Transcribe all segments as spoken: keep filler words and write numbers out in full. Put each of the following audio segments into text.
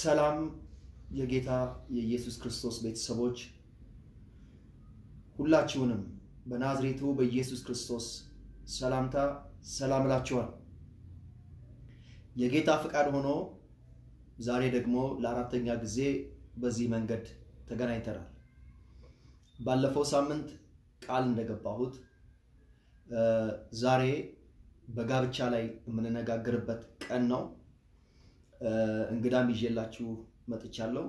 ሰላም የጌታ የኢየሱስ ክርስቶስ ቤተሰቦች ሁላችሁንም በናዝሬቱ በኢየሱስ ክርስቶስ ሰላምታ ሰላም እላችኋለሁ። የጌታ ፍቃድ ሆኖ ዛሬ ደግሞ ለአራተኛ ጊዜ በዚህ መንገድ ተገናኝተናል። ባለፈው ሳምንት ቃል እንደገባሁት ዛሬ በጋብቻ ላይ የምንነጋገርበት ቀን ነው። እንግዳም ይዤላችሁ መጥቻለሁ።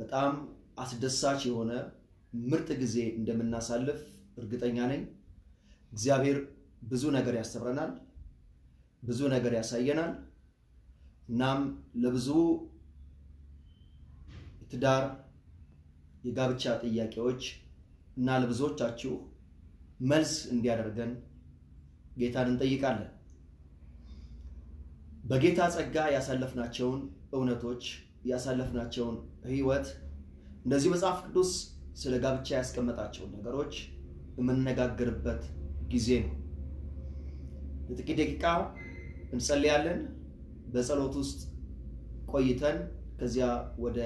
በጣም አስደሳች የሆነ ምርጥ ጊዜ እንደምናሳልፍ እርግጠኛ ነኝ። እግዚአብሔር ብዙ ነገር ያስተምረናል፣ ብዙ ነገር ያሳየናል። እናም ለብዙ ትዳር የጋብቻ ጥያቄዎች እና ለብዙዎቻችሁ መልስ እንዲያደርገን ጌታን እንጠይቃለን። በጌታ ጸጋ ያሳለፍናቸውን እውነቶች ያሳለፍናቸውን ህይወት እንደዚህ መጽሐፍ ቅዱስ ስለ ጋብቻ ያስቀመጣቸውን ነገሮች የምንነጋገርበት ጊዜ ነው። ለጥቂት ደቂቃ እንጸልያለን። በጸሎት ውስጥ ቆይተን ከዚያ ወደ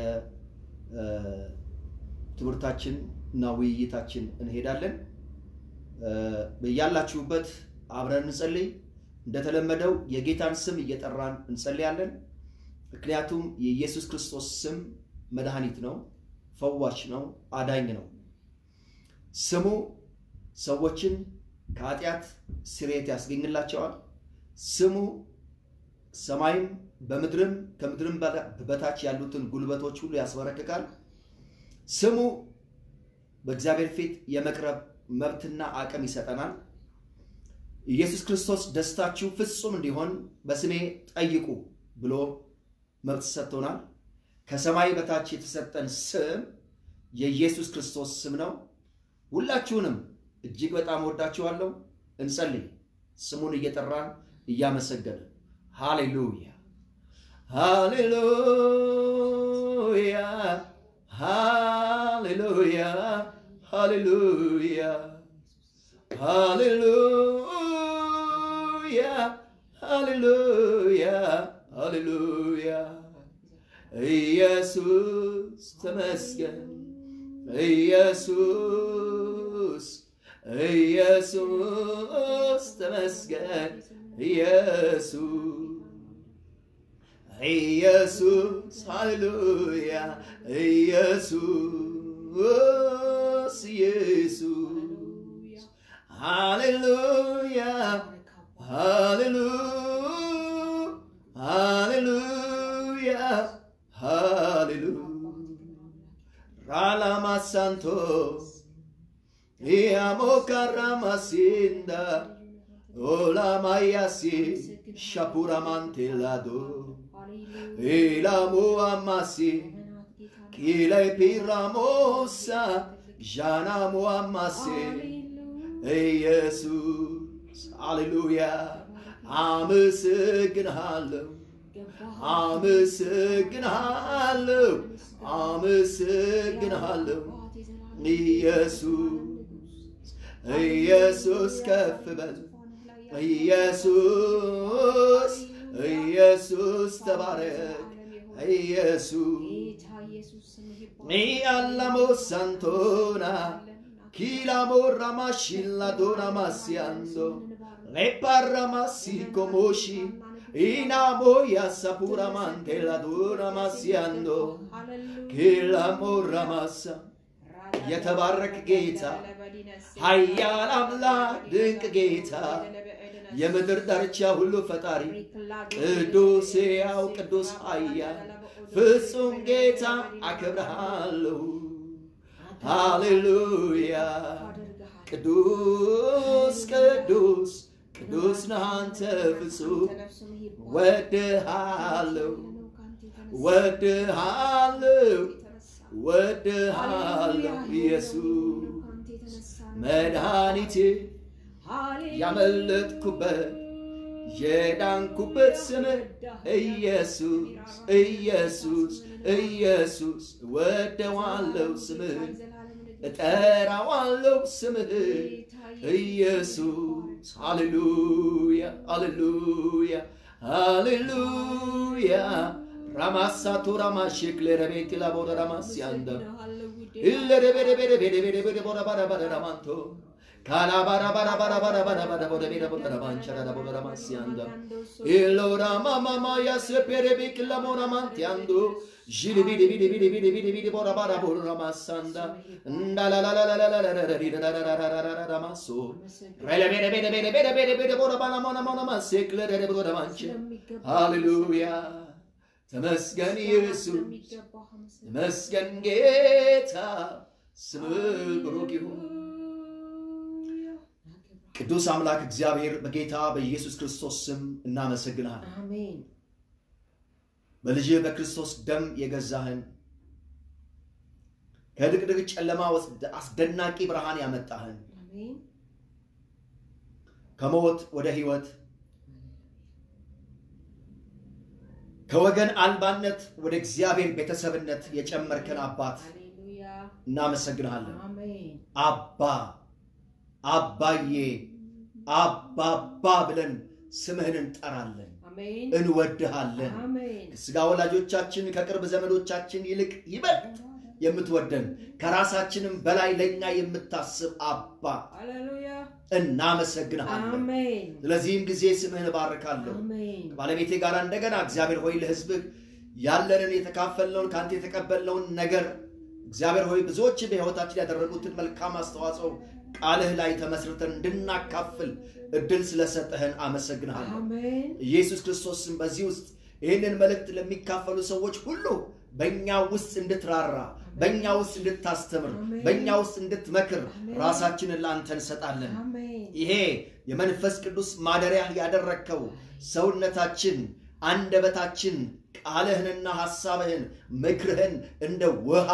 ትምህርታችን እና ውይይታችን እንሄዳለን። በያላችሁበት አብረን እንጸልይ። እንደተለመደው የጌታን ስም እየጠራን እንጸልያለን። ምክንያቱም የኢየሱስ ክርስቶስ ስም መድኃኒት ነው፣ ፈዋሽ ነው፣ አዳኝ ነው። ስሙ ሰዎችን ከኃጢአት ስርየት ያስገኝላቸዋል። ስሙ ሰማይም በምድርም ከምድርም በታች ያሉትን ጉልበቶች ሁሉ ያስበረክካል። ስሙ በእግዚአብሔር ፊት የመቅረብ መብትና አቅም ይሰጠናል። ኢየሱስ ክርስቶስ ደስታችሁ ፍጹም እንዲሆን በስሜ ጠይቁ ብሎ መብት ሰጥቶናል። ከሰማይ በታች የተሰጠን ስም የኢየሱስ ክርስቶስ ስም ነው። ሁላችሁንም እጅግ በጣም ወዳችኋለሁ። እንጸልይ ስሙን እየጠራን እያመሰገንን። ሃሌሉያ ሃሌሉያ ሃሌሉያ ሃሌሉያ ሃሌሉያ ሃሌሉያ ሃሌሉያ ኢየሱስ ተመስገን ኢየሱስ ኢየሱስ ተመስገን ኢየሱስ ኢየሱስ ሃሌሉያ ኢየሱስ ኢየሱስ ሃሌሉያ ሃሌሉያ ሃሌሉያ ሃሌሉያ ራላማ ሳንቶ ኢያሞካራማሲንዳ ኦላማያሲ ሻፑራማንቴላዶ ilamuamasi kile piramosa janamuamasi ey yesus haleluya amısıgınhalı amısıgınhalı amısıgınhalı ey yesus ey yesus kefbel ey yesus ኢየሱስ ተባረክ ኢየሱስ ሚያላሞ ሳንቶና ኪላሞራማሽላዶና ማሲያንዞ ሌፓራማሲኮሞሺ ኢናሞያሳፑራማንቴላዶና ማሲያንዶ ኪላሞራማሳ የተባረክ ጌታ ኃያል አምላክ ድንቅ ጌታ የምድር ዳርቻ ሁሉ ፈጣሪ ቅዱስ ያው ቅዱስ ኃያል ፍጹም ጌታ አከብርሃለሁ። ሃሌሉያ ቅዱስ ቅዱስ ቅዱስ ነህ አንተ ፍጹም ወድሃለሁ ወድሃለሁ ወድሃለሁ ኢየሱስ መድኃኒቴ ያመለጥኩበት የዳንኩበት ስም ኢየሱስ ኢየሱስ ኢየሱስ ወደዋለሁ ስምህን እጠራዋለሁ ስምህን ኢየሱስ ሃሌሉያ ሃሌሉያ ሃሌሉያ Ramas saturama şeklerimi tilabora ramas yanda. İllere bere bere bere bere bere bora bara bara ramanto. Kala bara bara bara bara bara bara bora bere bora ramançara da bora ramas yanda. İllora mama maya sepere bikla bora mantiyando. Jili bili bili bili bili bili bili bora bara bora ramas yanda. La la la la la la la la la la la ramaso. Bere bere bere bere bere bere bere bora bara mona mona mas şeklere bora ramançe. Hallelujah. Temesgen Yesus, temesgen Geta, smül brokihu. Kudus amlak እግዚአብሔር በጌታ በኢየሱስ ክርስቶስ ስም እናመሰግናለን። አሜን። በልጅ በክርስቶስ ደም የገዛህን ከድቅድቅ ጨለማ ወስደ አስደናቂ ብርሃን ያመጣህን አሜን። ከሞት ወደ ህይወት ከወገን አልባነት ወደ እግዚአብሔር ቤተሰብነት የጨመርከን አባት እናመሰግናለን። አሜን። አባ አባዬ አባባ ብለን ስምህን እንጠራለን። አሜን። እንወድሃለን። ስጋ ወላጆቻችን ከቅርብ ዘመዶቻችን ይልቅ ይበልጥ የምትወደን ከራሳችንም በላይ ለኛ የምታስብ አባ ሃሌሉያ እናመሰግናለን። አሜን። ስለዚህም ጊዜ ስምህን ባርካለሁ። አሜን። ባለቤቴ ጋር እንደገና እግዚአብሔር ሆይ ለህዝብ ያለንን የተካፈልነውን ካንተ የተቀበልነውን ነገር እግዚአብሔር ሆይ ብዙዎች በህይወታችን ያደረጉትን መልካም አስተዋጽኦ ቃልህ ላይ ተመስርተን እንድናካፍል እድል ስለሰጠህን አመሰግናለሁ። አሜን። ኢየሱስ ክርስቶስም በዚህ ውስጥ ይሄንን መልእክት ለሚካፈሉ ሰዎች ሁሉ በእኛ ውስጥ እንድትራራ በእኛ ውስጥ እንድታስተምር በእኛ ውስጥ እንድትመክር ራሳችንን ላንተ እንሰጣለን። ይሄ የመንፈስ ቅዱስ ማደሪያ ያደረከው ሰውነታችን አንደበታችን ቃልህንና ሐሳብህን ምክርህን እንደ ውሃ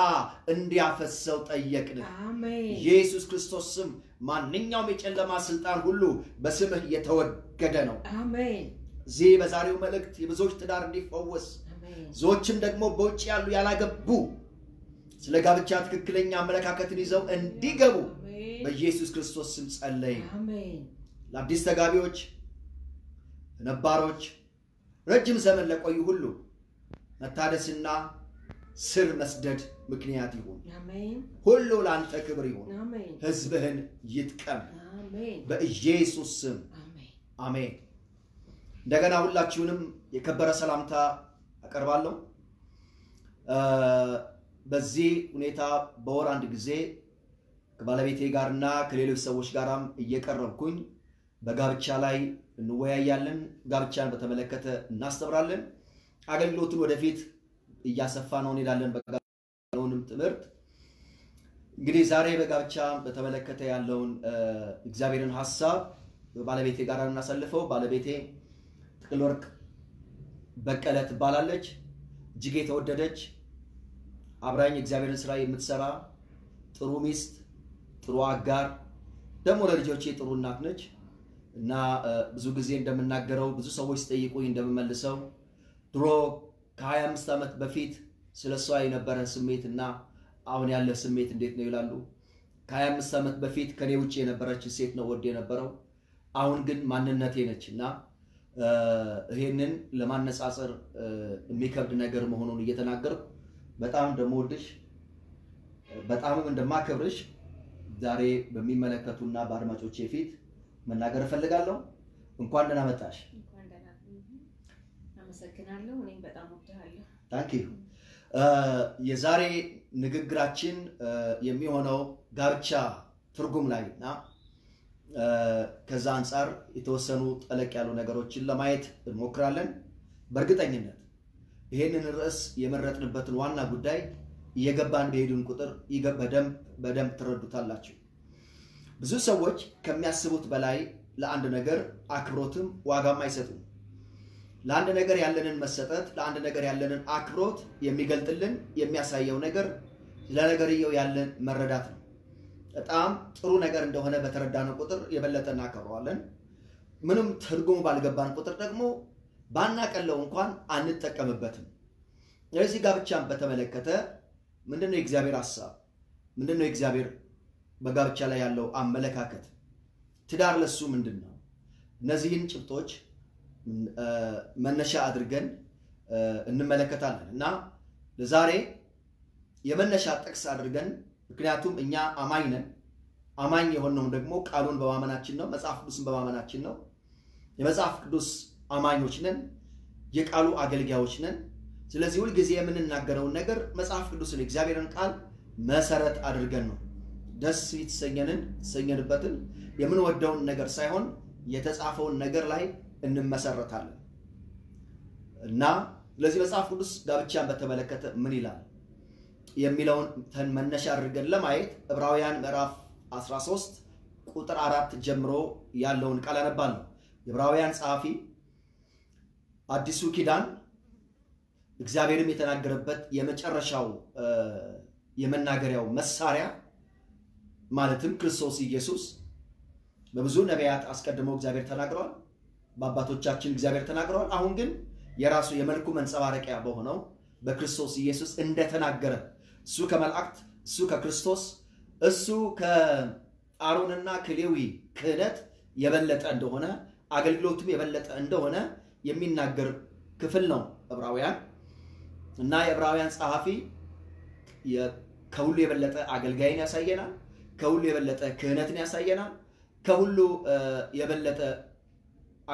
እንዲያፈሰው ጠየቅን። ኢየሱስ ክርስቶስም ማንኛውም የጨለማ ስልጣን ሁሉ በስምህ የተወገደ ነው። አሜን። ዚህ በዛሬው መልእክት የብዙዎች ትዳር እንዲፈወስ ብዙዎችም ደግሞ በውጭ ያሉ ያላገቡ ስለጋብቻ ትክክለኛ አመለካከትን ይዘው እንዲገቡ በኢየሱስ ክርስቶስ ስም ጸለይ። አሜን። ለአዲስ ተጋቢዎች ነባሮች ረጅም ዘመን ለቆዩ ሁሉ መታደስና ስር መስደድ ምክንያት ይሁን። አሜን። ሁሉ ላንተ ክብር ይሁን። አሜን። ህዝብህን ይጥቀም። አሜን። በኢየሱስ ስም አሜን። አሜን። እንደገና ሁላችሁንም የከበረ ሰላምታ አቀርባለሁ። በዚህ ሁኔታ በወር አንድ ጊዜ ከባለቤቴ ጋርና ከሌሎች ሰዎች ጋርም እየቀረብኩኝ በጋብቻ ላይ እንወያያለን። ጋብቻን በተመለከተ እናስተምራለን። አገልግሎቱን ወደፊት እያሰፋነው እንሄዳለን። በጋብቻውንም ትምህርት እንግዲህ ዛሬ በጋብቻ በተመለከተ ያለውን እግዚአብሔርን ሐሳብ ባለቤቴ ጋር እናሳልፈው። ባለቤቴ ጥቅል ወርቅ በቀለ ትባላለች። እጅግ የተወደደች አብራኝ እግዚአብሔርን ስራ የምትሰራ ጥሩ ሚስት ጥሩ አጋር ደግሞ ለልጆቼ ጥሩ እናት ነች እና ብዙ ጊዜ እንደምናገረው ብዙ ሰዎች ጠይቁኝ እንደምመልሰው ድሮ ከ25 ዓመት በፊት ስለሷ የነበረ ስሜትና አሁን ያለ ስሜት እንዴት ነው ይላሉ። ከ25 ዓመት በፊት ከኔ ውጪ የነበረች ሴት ነው ወደ የነበረው አሁን ግን ማንነቴ ነችና ይሄንን ለማነጻጸር የሚከብድ ነገር መሆኑን እየተናገርኩ በጣም እንደምወድሽ በጣም እንደማከብርሽ ዛሬ በሚመለከቱና ባርማጮቼ ፊት መናገር ፈልጋለሁ። እንኳን ደህና መጣሽ። እንኳን ደህና አመሰግናለሁ። እኔም በጣም ወድሃለሁ። ታንክ ዩ። የዛሬ ንግግራችን የሚሆነው ጋብቻ ትርጉም ላይና ከዛ አንፃር የተወሰኑ ጠለቅ ያሉ ነገሮችን ለማየት እንሞክራለን። በእርግጠኝነት ይሄንን ራስ የመረጥንበትን ዋና ጉዳይ እየገባን በሄድን ቁጥር ይገበደም በደም ትረዱታላችሁ። ብዙ ሰዎች ከሚያስቡት በላይ ለአንድ ነገር አክብሮትም ዋጋም አይሰጡም። ለአንድ ነገር ያለንን መሰጠት ለአንድ ነገር ያለንን አክብሮት የሚገልጥልን የሚያሳየው ነገር ለነገርየው ያለን መረዳት ነው። በጣም ጥሩ ነገር እንደሆነ በተረዳነው ቁጥር የበለጠና አከብረዋለን። ምንም ትርጉም ባልገባን ቁጥር ደግሞ ባናቀለው እንኳን አንተቀመበትም። ለዚህ ጋብቻን በተመለከተ ምንድነው የእግዚአብሔር ሐሳብ? ምንድነው የእግዚአብሔር በጋብቻ ላይ ያለው አመለካከት? ትዳር ለሱ ምንድነው? እነዚህን ጭብጦች መነሻ አድርገን እንመለከታለን እና ለዛሬ የመነሻ ጥቅስ አድርገን ምክንያቱም እኛ አማኝ ነን አማኝ የሆነው ደግሞ ቃሉን በማመናችን ነው መጽሐፍ ቅዱስን በማመናችን ነው የመጽሐፍ ቅዱስ አማኞች ነን የቃሉ አገልጋዮች ነን ስለዚህ ሁሉ ጊዜ የምንናገረው ነገር መጽሐፍ ቅዱስን እግዚአብሔርን ቃል መሰረት አድርገን ነው ደስ ይተሰኘንን ሰኘንበትን የምንወደውን ነገር ሳይሆን የተጻፈውን ነገር ላይ እንመሰረታለን እና ስለዚህ መጽሐፍ ቅዱስ ጋብቻን በተመለከተ ምን ይላል የሚለውን መነሻ አድርገን ለማየት ዕብራውያን ምዕራፍ አስራ ሶስት ቁጥር አራት ጀምሮ ያለውን ቃል አነባለሁ ዕብራውያን ጻፊ አዲሱ ኪዳን እግዚአብሔርም የተናገረበት የመጨረሻው የመናገሪያው መሳሪያ ማለትም ክርስቶስ ኢየሱስ በብዙ ነቢያት አስቀድሞ እግዚአብሔር ተናግሯል በአባቶቻችን እግዚአብሔር ተናግሯል አሁን ግን የራሱ የመልኩ መንጸባረቂያ በሆነው በክርስቶስ ኢየሱስ እንደተናገረ እሱ ከመላእክት እሱ ከክርስቶስ እሱ ከአሮንና ከሌዊ ክህነት የበለጠ እንደሆነ አገልግሎቱም የበለጠ እንደሆነ የሚናገር ክፍል ነው ዕብራውያን እና የዕብራውያን ጻፊ ከሁሉ የበለጠ አገልጋይን ያሳየናል ከሁሉ የበለጠ ክህነትን ያሳየናል ከሁሉ የበለጠ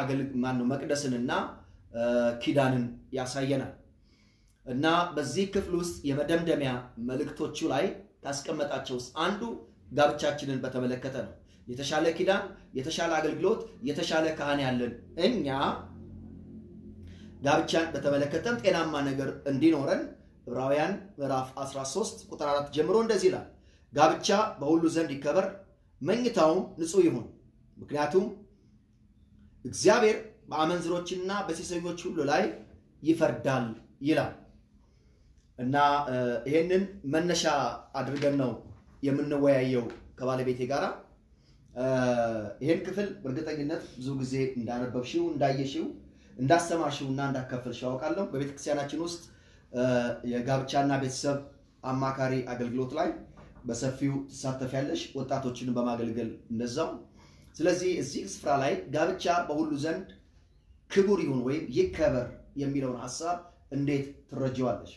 አገልግሎት ማነው መቅደስንና ኪዳንን ያሳየናል እና በዚህ ክፍል ውስጥ የመደምደሚያ መልእክቶቹ ላይ ታስቀመጣቸውስ አንዱ ጋብቻችንን በተመለከተ ነው የተሻለ ኪዳን የተሻለ አገልግሎት የተሻለ ካህን ያለን እኛ ጋብቻን በተመለከተም ጤናማ ነገር እንዲኖረን ዕብራውያን ምዕራፍ አስራ ሶስት ቁጥር አራት ጀምሮ እንደዚህ ይላል ጋብቻ በሁሉ ዘንድ ይከበር መኝታው ንጹህ ይሁን ምክንያቱም እግዚአብሔር በአመንዝሮችና በሴሰኞች ሁሉ ላይ ይፈርዳል ይላል እና ይሄንን መነሻ አድርገን ነው የምንወያየው ከባለቤቴ ጋራ ይሄን ክፍል በእርግጠኝነት ብዙ ጊዜ እንዳነበብሽው እንዳየሽው እንዳሰማሽውና እንዳከፈልሽው አውቃለሁ በቤተክርስቲያናችን ውስጥ የጋብቻና ቤተሰብ አማካሪ አገልግሎት ላይ በሰፊው ተሳተፈያለሽ ወጣቶችንን በማገልገል እንደዛው ስለዚህ እዚህ ስፍራ ላይ ጋብቻ በሁሉ ዘንድ ክቡር ይሁን ወይ ይከበር የሚለውን ሐሳብ እንዴት ትረጂዋለሽ?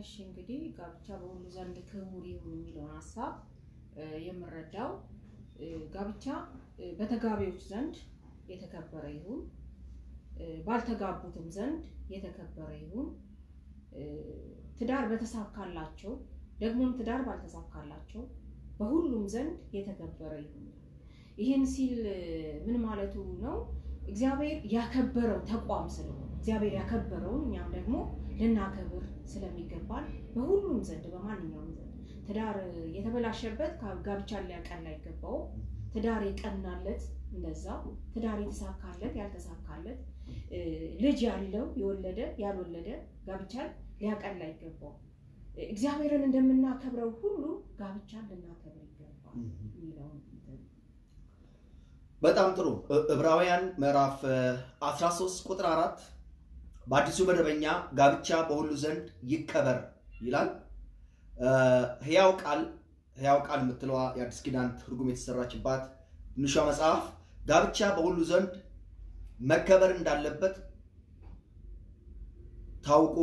እሺ እንግዲህ ጋብቻ በሁሉ ዘንድ ክቡር ይሁን የሚለውን ሐሳብ የምረዳው ጋብቻ በተጋቢዎች ዘንድ የተከበረ ይሁን ባልተጋቡትም ዘንድ የተከበረ ይሁን ትዳር በተሳካላቸው ደግሞም ትዳር ባልተሳካላቸው በሁሉም ዘንድ የተከበረ ይሁን ይሄን ሲል ምን ማለቱ ነው እግዚአብሔር ያከበረው ተቋም ስለሆነ እግዚአብሔር ያከበረው እኛም ደግሞ ልናከብር ስለሚገባል በሁሉም ዘንድ በማንኛውም ዘንድ ትዳር የተበላሸበት ጋብቻ ሊያቀና ይገባው ትዳር የቀናለት እንደዛው ትዳር የተሳካለት ያልተሳካለት ልጅ ያለው የወለደ ያልወለደ ጋብቻ ሊያቀና ይገባው እግዚአብሔርን እንደምናከብረው ሁሉ ጋብቻን ልናከብር ይገባል የሚለው በጣም ጥሩ ዕብራውያን ምዕራፍ አስራ ሶስት ቁጥር አራት በአዲሱ መደበኛ ጋብቻ በሁሉ ዘንድ ይከበር ይላል ሕያው ቃል ሕያው ቃል የምትለዋ የአዲስ ኪዳን ትርጉም የተሰራችባት ንሿ መጽሐፍ ጋብቻ በሁሉ ዘንድ መከበር እንዳለበት ታውቁ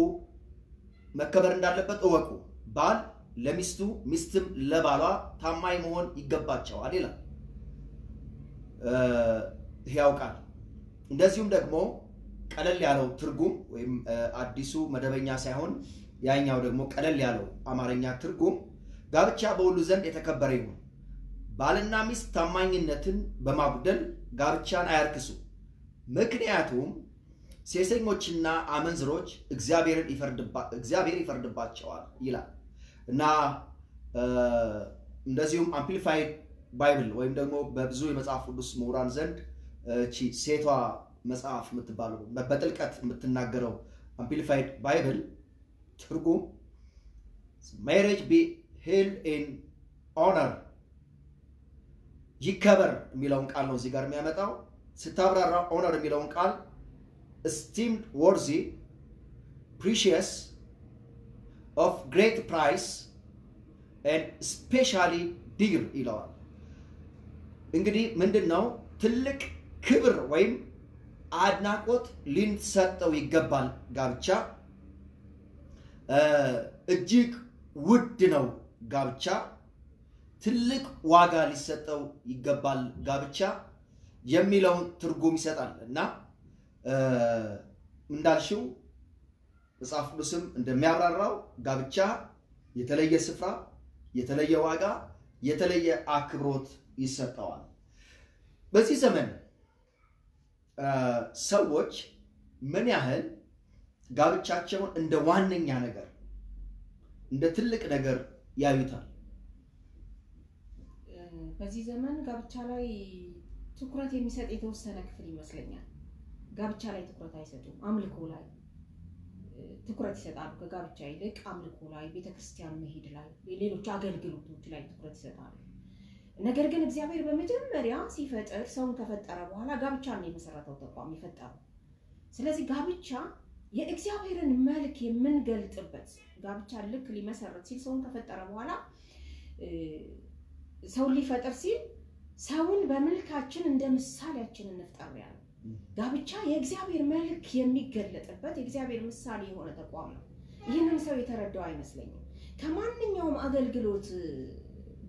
መከበር እንዳለበት እወቁ ባል ለሚስቱ ሚስትም ለባሏ ታማኝ መሆን ይገባቸዋል ይላል ሕያው ቃል እንደዚሁም ደግሞ ቀለል ያለው ትርጉም ወይም አዲሱ መደበኛ ሳይሆን ያኛው ደግሞ ቀለል ያለው አማርኛ ትርጉም ጋብቻ በሁሉ ዘንድ የተከበረ ይሁን ባልና ሚስት ታማኝነትን በማጉደል ጋብቻን አያርክሱ ምክንያቱም ሴሰኞችና አመንዝሮች እግዚአብሔርን ይፈርድባ እግዚአብሔር ይፈርድባቸዋል ይላል እና እንደዚሁም አምፕሊፋይድ ባይብል ወይም ደግሞ በብዙ የመጽሐፍ ቅዱስ ምሁራን ዘንድ እቺ ሴቷ መጽሐፍ የምትባለው በጥልቀት የምትናገረው አምፕሊፋይድ ባይብል ትርጉም marriage be held in honor ይከበር የሚለውን ቃል ነው እዚህ ጋር የሚያመጣው ስታብራራ honor የሚለውን ቃል esteemed worthy precious of great price and especially dear ይለዋል እንግዲህ ምንድነው ትልቅ ክብር ወይም አድናቆት ሊንሰጠው ይገባል ጋብቻ እጅግ ውድ ነው ጋብቻ ትልቅ ዋጋ ሊሰጠው ይገባል ጋብቻ የሚለውን ትርጉም ይሰጣልና እንዳልሽው መጽሐፍ ቅዱስም እንደሚያብራራው ጋብቻ የተለየ ስፍራ የተለየ ዋጋ የተለየ አክብሮት ይሰጣዋል በዚህ ዘመን ሰዎች ምን ያህል ጋብቻቸውን እንደ ዋነኛ ነገር እንደ ትልቅ ነገር ያዩታል በዚህ ዘመን ጋብቻ ላይ ትኩረት የሚሰጥ የተወሰነ ክፍል ይመስለኛል ጋብቻ ላይ ትኩረት አይሰጡም አምልኮ ላይ ትኩረት ይሰጣሉ ከጋብቻ ይልቅ አምልኮ ላይ ቤተክርስቲያን መሄድ ላይ ሌሎች አገልግሎቶች ላይ ትኩረት ይሰጣሉ ነገር ግን እግዚአብሔር በመጀመሪያ ሲፈጥር ሰውን ከፈጠረ በኋላ ጋብቻ ነው የመሰረተው ተቋም የፈጠረው ስለዚህ ጋብቻ የእግዚአብሔርን መልክ የምንገልጥበት ጋብቻ ልክ ሊመሰረት ሲል ሰውን ከፈጠረ በኋላ ሰውን ሊፈጥር ሲል ሰውን በመልካችን እንደ ምሳሌያችን እንፍጠር ያለው ጋብቻ የእግዚአብሔር መልክ የሚገለጥበት የእግዚአብሔር ምሳሌ የሆነ ተቋም ነው ይሄንን ሰው የተረዳው አይመስለኝም ከማንኛውም አገልግሎት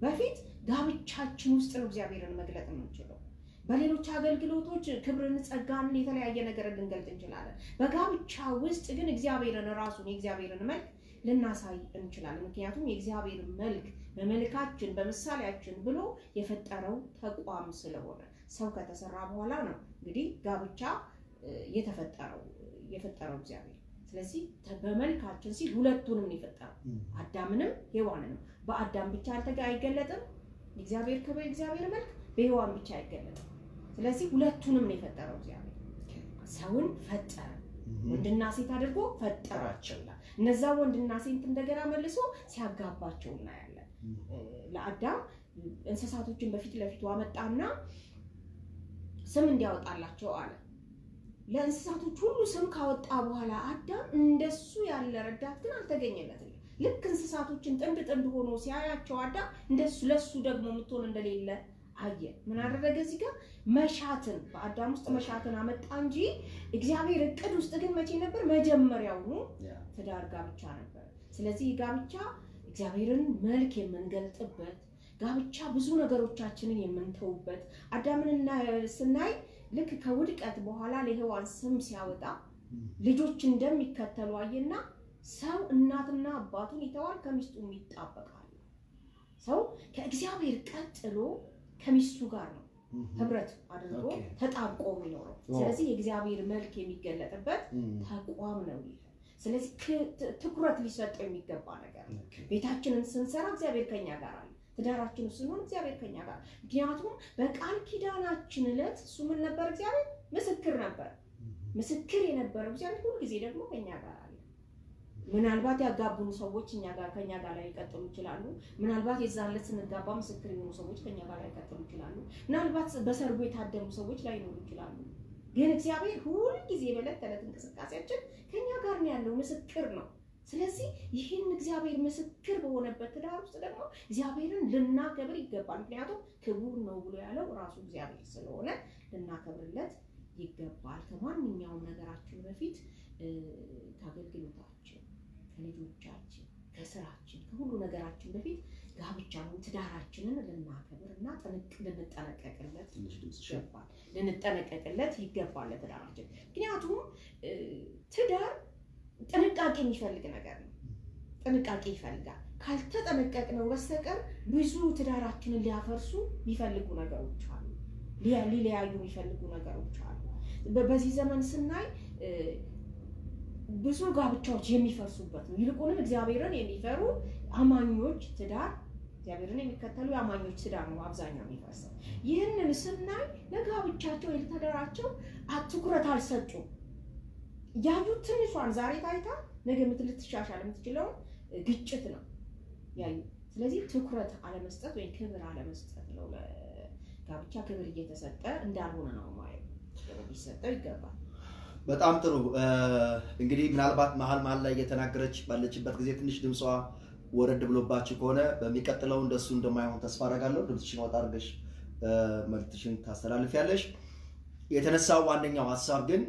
በፊት ጋብቻችን ውስጥ ነው እግዚአብሔርን መግለጥ የምንችለው በሌሎች አገልግሎቶች ክብርን ጸጋን የተለያየ ነገር ልንገልጥ እንችላለን በጋብቻ ውስጥ ግን እግዚአብሔርን ራሱን የእግዚአብሔርን መልክ ልናሳይ እንችላለን ምክንያቱም የእግዚአብሔር መልክ በመልካችን በመሳሪያችን ብሎ የፈጠረው ተቋም ስለሆነ ሰው ከተሰራ በኋላ ነው እንግዲህ ጋብቻ የተፈጠረው የተፈጠረው እግዚአብሔር ስለዚህ በመልካችን ሲል ሁለቱንም ይፈጠራል አዳምንም ሔዋንንም በአዳም ብቻ አልተገለጠም እግዚአብሔር ክብር እግዚአብሔር መልክ በሔዋን ብቻ አይገለጥም ስለዚህ ሁለቱንም ነው የፈጠረው እግዚአብሔር ሰውን ፈጠረ ወንድና ሴት አድርጎ ፈጠራቸው እነዛ ወንድና ሴት እንደገና መልሶ ሲያጋባቸው እና ያለ ለአዳም እንስሳቶችን በፊት ለፊቱ አመጣና ስም እንዲያወጣላቸው አለ ለእንስሳቶች ሁሉ ስም ካወጣ በኋላ አዳም እንደሱ ያለ ረዳት ግን አልተገኘለትም ልክ እንስሳቶችን ጥንድ ጥንድ ሆኖ ሲያያቸው አዳም እንደሱ ለሱ ደግሞ ምትሆን እንደሌለ አየ ምን አደረገ እዚህ ጋር መሻትን በአዳም ውስጥ መሻትን አመጣ እንጂ እግዚአብሔር እቅድ ውስጥ ግን መቼ ነበር መጀመሪያውኑ ትዳር ጋብቻ ነበር ስለዚህ ጋብቻ እግዚአብሔርን መልክ የምንገልጥበት ጋብቻ ብዙ ነገሮቻችንን የምንተውበት አዳምንና ስናይ ልክ ከውድቀት በኋላ ለሔዋን ስም ሲያወጣ ልጆች እንደሚከተሉ አየና ሰው እናትና አባቱን ይተዋል ከሚስቱም ይጣበቃል ሰው ከእግዚአብሔር ቀጥሎ ከሚስቱ ጋር ነው ህብረት አድርጎ ተጣብቆ የሚኖረው ስለዚህ የእግዚአብሔር መልክ የሚገለጥበት ተቋም ነው ስለዚህ ትኩረት ሊሰጠው የሚገባ ነገር ነው ቤታችንን ስንሰራ እግዚአብሔር ከኛ ጋር አለ ትዳራችን ስንሆን እግዚአብሔር ከኛ ጋር ምክንያቱም በቃል ኪዳናችን ዕለት እሱ ምን ነበር እግዚአብሔር ምስክር ነበር ምስክር የነበረው እግዚአብሔር ሁሉ ጊዜ ደግሞ ከኛ ጋር አለ ምናልባት ያጋቡን ሰዎች እኛ ጋር ከኛ ጋር ላይ ይቀጥሉ ይችላሉ ምናልባት የዛን ዕለት ስንጋባ ምስክር የሆኑ ሰዎች ከኛ ጋር ላይ ይቀጥሉ ይችላሉ ምናልባት በሰርጉ የታደሙ ሰዎች ላይ ኖሩ ይችላሉ ግን እግዚአብሔር ሁሉ ጊዜ በዕለት ተዕለት እንቅስቃሴያችን ከኛ ጋር ነው ያለው ምስክር ነው ስለዚህ ይሄን እግዚአብሔር ምስክር በሆነበት ትዳር ውስጥ ደግሞ እግዚአብሔርን ልናከብር ይገባል ምክንያቱም ክቡር ነው ብሎ ያለው ራሱ እግዚአብሔር ስለሆነ ልናከብርለት ይገባል ከማንኛውም ነገራችን በፊት ከአገልግሎታችን ከልጆቻችን ከስራችን ከሁሉ ነገራችን በፊት ጋብቻውን ትዳራችንን ልናከብርና ልንጠነቀቅለት ይገባል ልንጠነቀቅለት ይገባል ለትዳራችን ምክንያቱም ትዳር ጥንቃቄ የሚፈልግ ነገር ነው ጥንቃቄ ይፈልጋል ካልተጠነቀቅነው በስተቀር ብዙ ትዳራችንን ሊያፈርሱ የሚፈልጉ ነገሮች አሉ ሊለያዩ የሚፈልጉ ነገሮች አሉ በዚህ ዘመን ስናይ ብዙ ጋብቻዎች የሚፈርሱበት ነው ይልቁንም እግዚአብሔርን የሚፈሩ አማኞች ትዳር እግዚአብሔርን የሚከተሉ አማኞች ትዳር ነው አብዛኛው የሚፈርሰው ይህንን ስናይ ለጋብቻቸው ለትዳራቸው ትኩረት አልሰጡም ያዩት ትንሿን ዛሬ ታይታ ነገ ምትልትሻሻል የምትችለው ግጭት ነው ያዩ ስለዚህ ትኩረት አለመስጠት ወይ ክብር አለመስጠት ነው ጋብቻ ክብር እየተሰጠ እንዳልሆነ ነው ማለት ነው ሊሰጠው ይገባል በጣም ጥሩ እንግዲህ ምናልባት መሃል መሃል ላይ እየተናገረች ባለችበት ጊዜ ትንሽ ድምጿ ወረድ ብሎባችሁ ከሆነ በሚቀጥለው እንደሱ እንደማይሆን ተስፋ አደርጋለሁ ድምጽሽን ወጣ አድርገሽ መልእክትሽን ታስተላልፊያለሽ የተነሳው ዋንኛው ሐሳብ ግን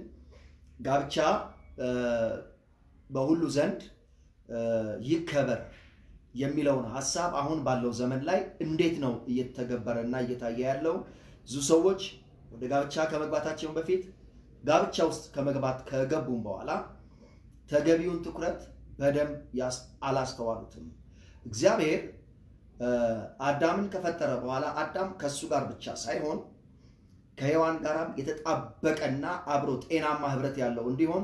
ጋብቻ በሁሉ ዘንድ ይከበር የሚለውን ሐሳብ አሁን ባለው ዘመን ላይ እንዴት ነው እየተገበረና እየታየ ያለው? ብዙ ሰዎች ወደ ጋብቻ ከመግባታቸው በፊት ጋብቻ ውስጥ ከመግባት ከገቡም በኋላ ተገቢውን ትኩረት በደንብ አላስተዋሉትም። እግዚአብሔር አዳምን ከፈጠረ በኋላ አዳም ከሱ ጋር ብቻ ሳይሆን ከሔዋን ጋርም የተጣበቀና አብሮ ጤናማ ህብረት ያለው እንዲሆን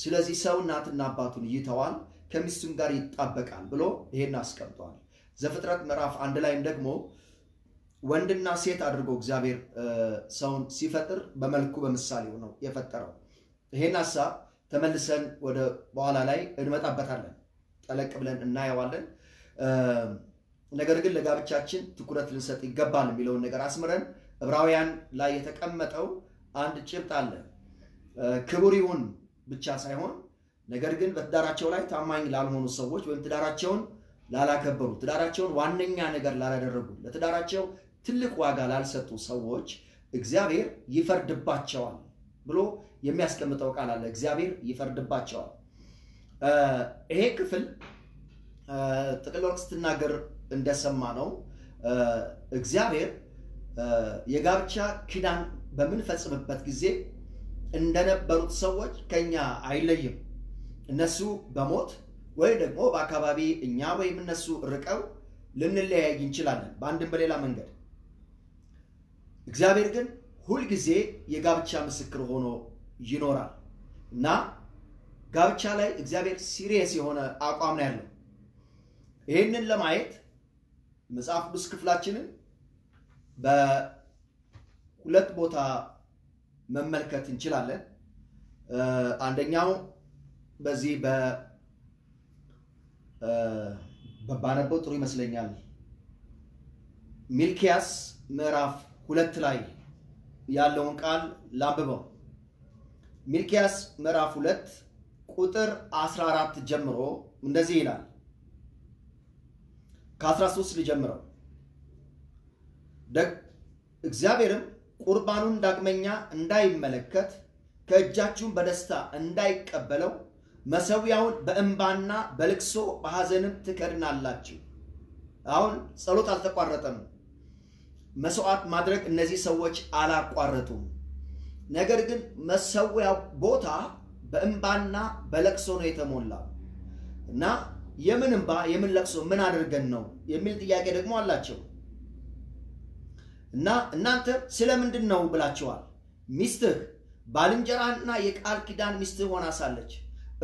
ስለዚህ ሰው እናትና አባቱን ይተዋል ከሚስቱም ጋር ይጣበቃል ብሎ ይሄን አስቀምጧል። ዘፍጥረት ምዕራፍ አንድ ላይም ደግሞ ወንድና ሴት አድርጎ እግዚአብሔር ሰውን ሲፈጥር በመልኩ በምሳሌው ነው የፈጠረው። ይሄን ሐሳብ ተመልሰን ወደ በኋላ ላይ እንመጣበታለን፣ ጠለቅ ብለን እናየዋለን። ነገር ግን ለጋብቻችን ትኩረት ልንሰጥ ይገባል የሚለውን ነገር አስምረን ዕብራውያን ላይ የተቀመጠው አንድ ጭብጥ አለ። ክቡር ይሁን ብቻ ሳይሆን ነገር ግን በትዳራቸው ላይ ታማኝ ላልሆኑ ሰዎች ወይም ትዳራቸውን ላላከበሩ፣ ትዳራቸውን ዋነኛ ነገር ላላደረጉ፣ ለትዳራቸው ትልቅ ዋጋ ላልሰጡ ሰዎች እግዚአብሔር ይፈርድባቸዋል ብሎ የሚያስቀምጠው ቃል አለ። እግዚአብሔር ይፈርድባቸዋል። ይሄ ክፍል ጥቅል ስትናገር እንደሰማ ነው እግዚአብሔር የጋብቻ ኪዳን በምንፈጽምበት ጊዜ እንደነበሩት ሰዎች ከኛ አይለይም። እነሱ በሞት ወይ ደግሞ በአካባቢ እኛ ወይም እነሱ ርቀው ልንለያይ እንችላለን በአንድም በሌላ መንገድ። እግዚአብሔር ግን ሁል ጊዜ የጋብቻ ምስክር ሆኖ ይኖራል እና ጋብቻ ላይ እግዚአብሔር ሲሪየስ የሆነ አቋም ነው ያለው። ይህንን ለማየት መጽሐፍ ቅዱስ ክፍላችንን በሁለት ቦታ መመልከት እንችላለን። አንደኛው በዚህ በ በባነበው ጥሩ ይመስለኛል ሚልኪያስ ምዕራፍ ሁለት ላይ ያለውን ቃል ላንብበው። ሚልኪያስ ምዕራፍ ሁለት ቁጥር አስራ አራት ጀምሮ እንደዚህ ይላል። ከአስራ ሶስት ሊጀምረው ደግ እግዚአብሔርም ቁርባኑን ዳግመኛ እንዳይመለከት ከእጃችሁም በደስታ እንዳይቀበለው መሰዊያውን በእንባና በልቅሶ በሐዘንም ትከድናላችሁ። አሁን ጸሎት አልተቋረጠም። መስዋዕት ማድረግ እነዚህ ሰዎች አላቋረጡም። ነገር ግን መሰዊያው ቦታ በእንባና በልቅሶ ነው የተሞላው እና የምን እንባ የምን ልቅሶ ምን አድርገን ነው የሚል ጥያቄ ደግሞ አላቸው እና እናንተ ስለምንድን ነው ብላችኋል? ሚስትህ ባልንጀራህና የቃል ኪዳን ሚስትህ ሆና ሳለች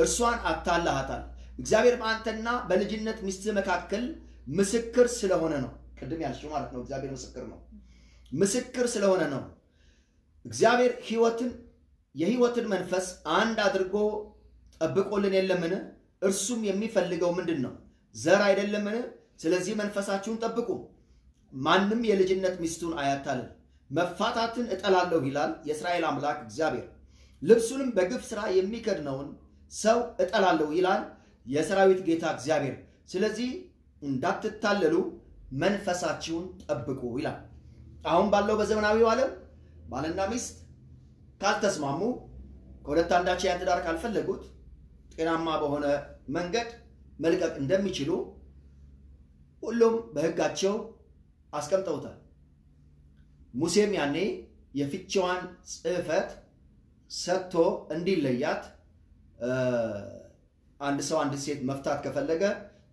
እርሷን አታላሃታል። እግዚአብሔር በአንተና በልጅነት ሚስትህ መካከል ምስክር ስለሆነ ነው። ቅድም ያልሽው ማለት ነው እግዚአብሔር ምስክር ነው። ምስክር ስለሆነ ነው። እግዚአብሔር ህይወትን የህይወትን መንፈስ አንድ አድርጎ ጠብቆልን የለምን? እርሱም የሚፈልገው ምንድን ነው? ዘር አይደለምን? ስለዚህ መንፈሳችሁን ጠብቁ። ማንም የልጅነት ሚስቱን አያታልል። መፋታትን እጠላለሁ ይላል የእስራኤል አምላክ እግዚአብሔር። ልብሱንም በግፍ ሥራ የሚከድነውን ሰው እጠላለሁ ይላል የሰራዊት ጌታ እግዚአብሔር። ስለዚህ እንዳትታለሉ መንፈሳችሁን ጠብቁ ይላል። አሁን ባለው በዘመናዊው ዓለም ባልና ሚስት ካልተስማሙ፣ ከሁለት አንዳቸው ያን ትዳር ካልፈለጉት ጤናማ በሆነ መንገድ መልቀቅ እንደሚችሉ ሁሉም በህጋቸው አስቀምጠውታል። ሙሴም ያኔ የፍቺዋን ጽሕፈት ሰጥቶ እንዲለያት አንድ ሰው አንድ ሴት መፍታት ከፈለገ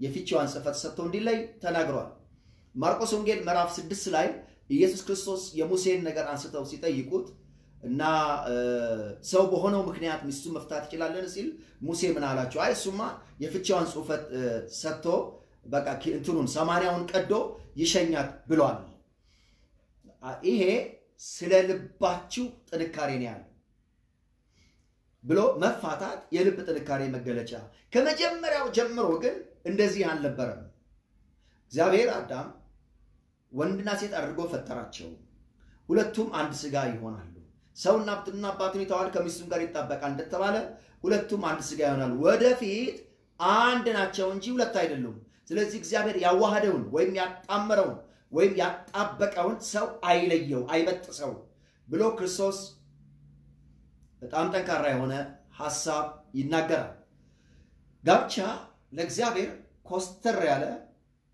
የፍቺዋን ጽሕፈት ሰጥቶ እንዲለይ ተናግሯል። ማርቆስ ወንጌል ምዕራፍ ስድስት ላይ ኢየሱስ ክርስቶስ የሙሴን ነገር አንስተው ሲጠይቁት እና ሰው በሆነው ምክንያት ሚስቱ መፍታት ይችላልን ሲል ሙሴ ምን አላቸው? አይ እሱማ የፍቺዋን ጽሕፈት ሰጥቶ በቃ እንትኑን ሰማንያውን ቀዶ ይሸኛት ብሏል። ይሄ ስለ ልባችሁ ጥንካሬ ነው ያለው ብሎ መፋታት የልብ ጥንካሬ መገለጫ። ከመጀመሪያው ጀምሮ ግን እንደዚህ አልነበረም። እግዚአብሔር አዳም ወንድና ሴት አድርጎ ፈጠራቸው። ሁለቱም አንድ ሥጋ ይሆናሉ። ሰው እናትና አባቱን ይተዋል ከሚስቱም ጋር ይጣበቃል እንደተባለ ሁለቱም አንድ ሥጋ ይሆናሉ። ወደፊት አንድ ናቸው እንጂ ሁለት አይደሉም። ስለዚህ እግዚአብሔር ያዋሃደውን ወይም ያጣመረውን ወይም ያጣበቀውን ሰው አይለየው አይበጥሰው ብሎ ክርስቶስ በጣም ጠንካራ የሆነ ሐሳብ ይናገራል። ጋብቻ ለእግዚአብሔር ኮስተር ያለ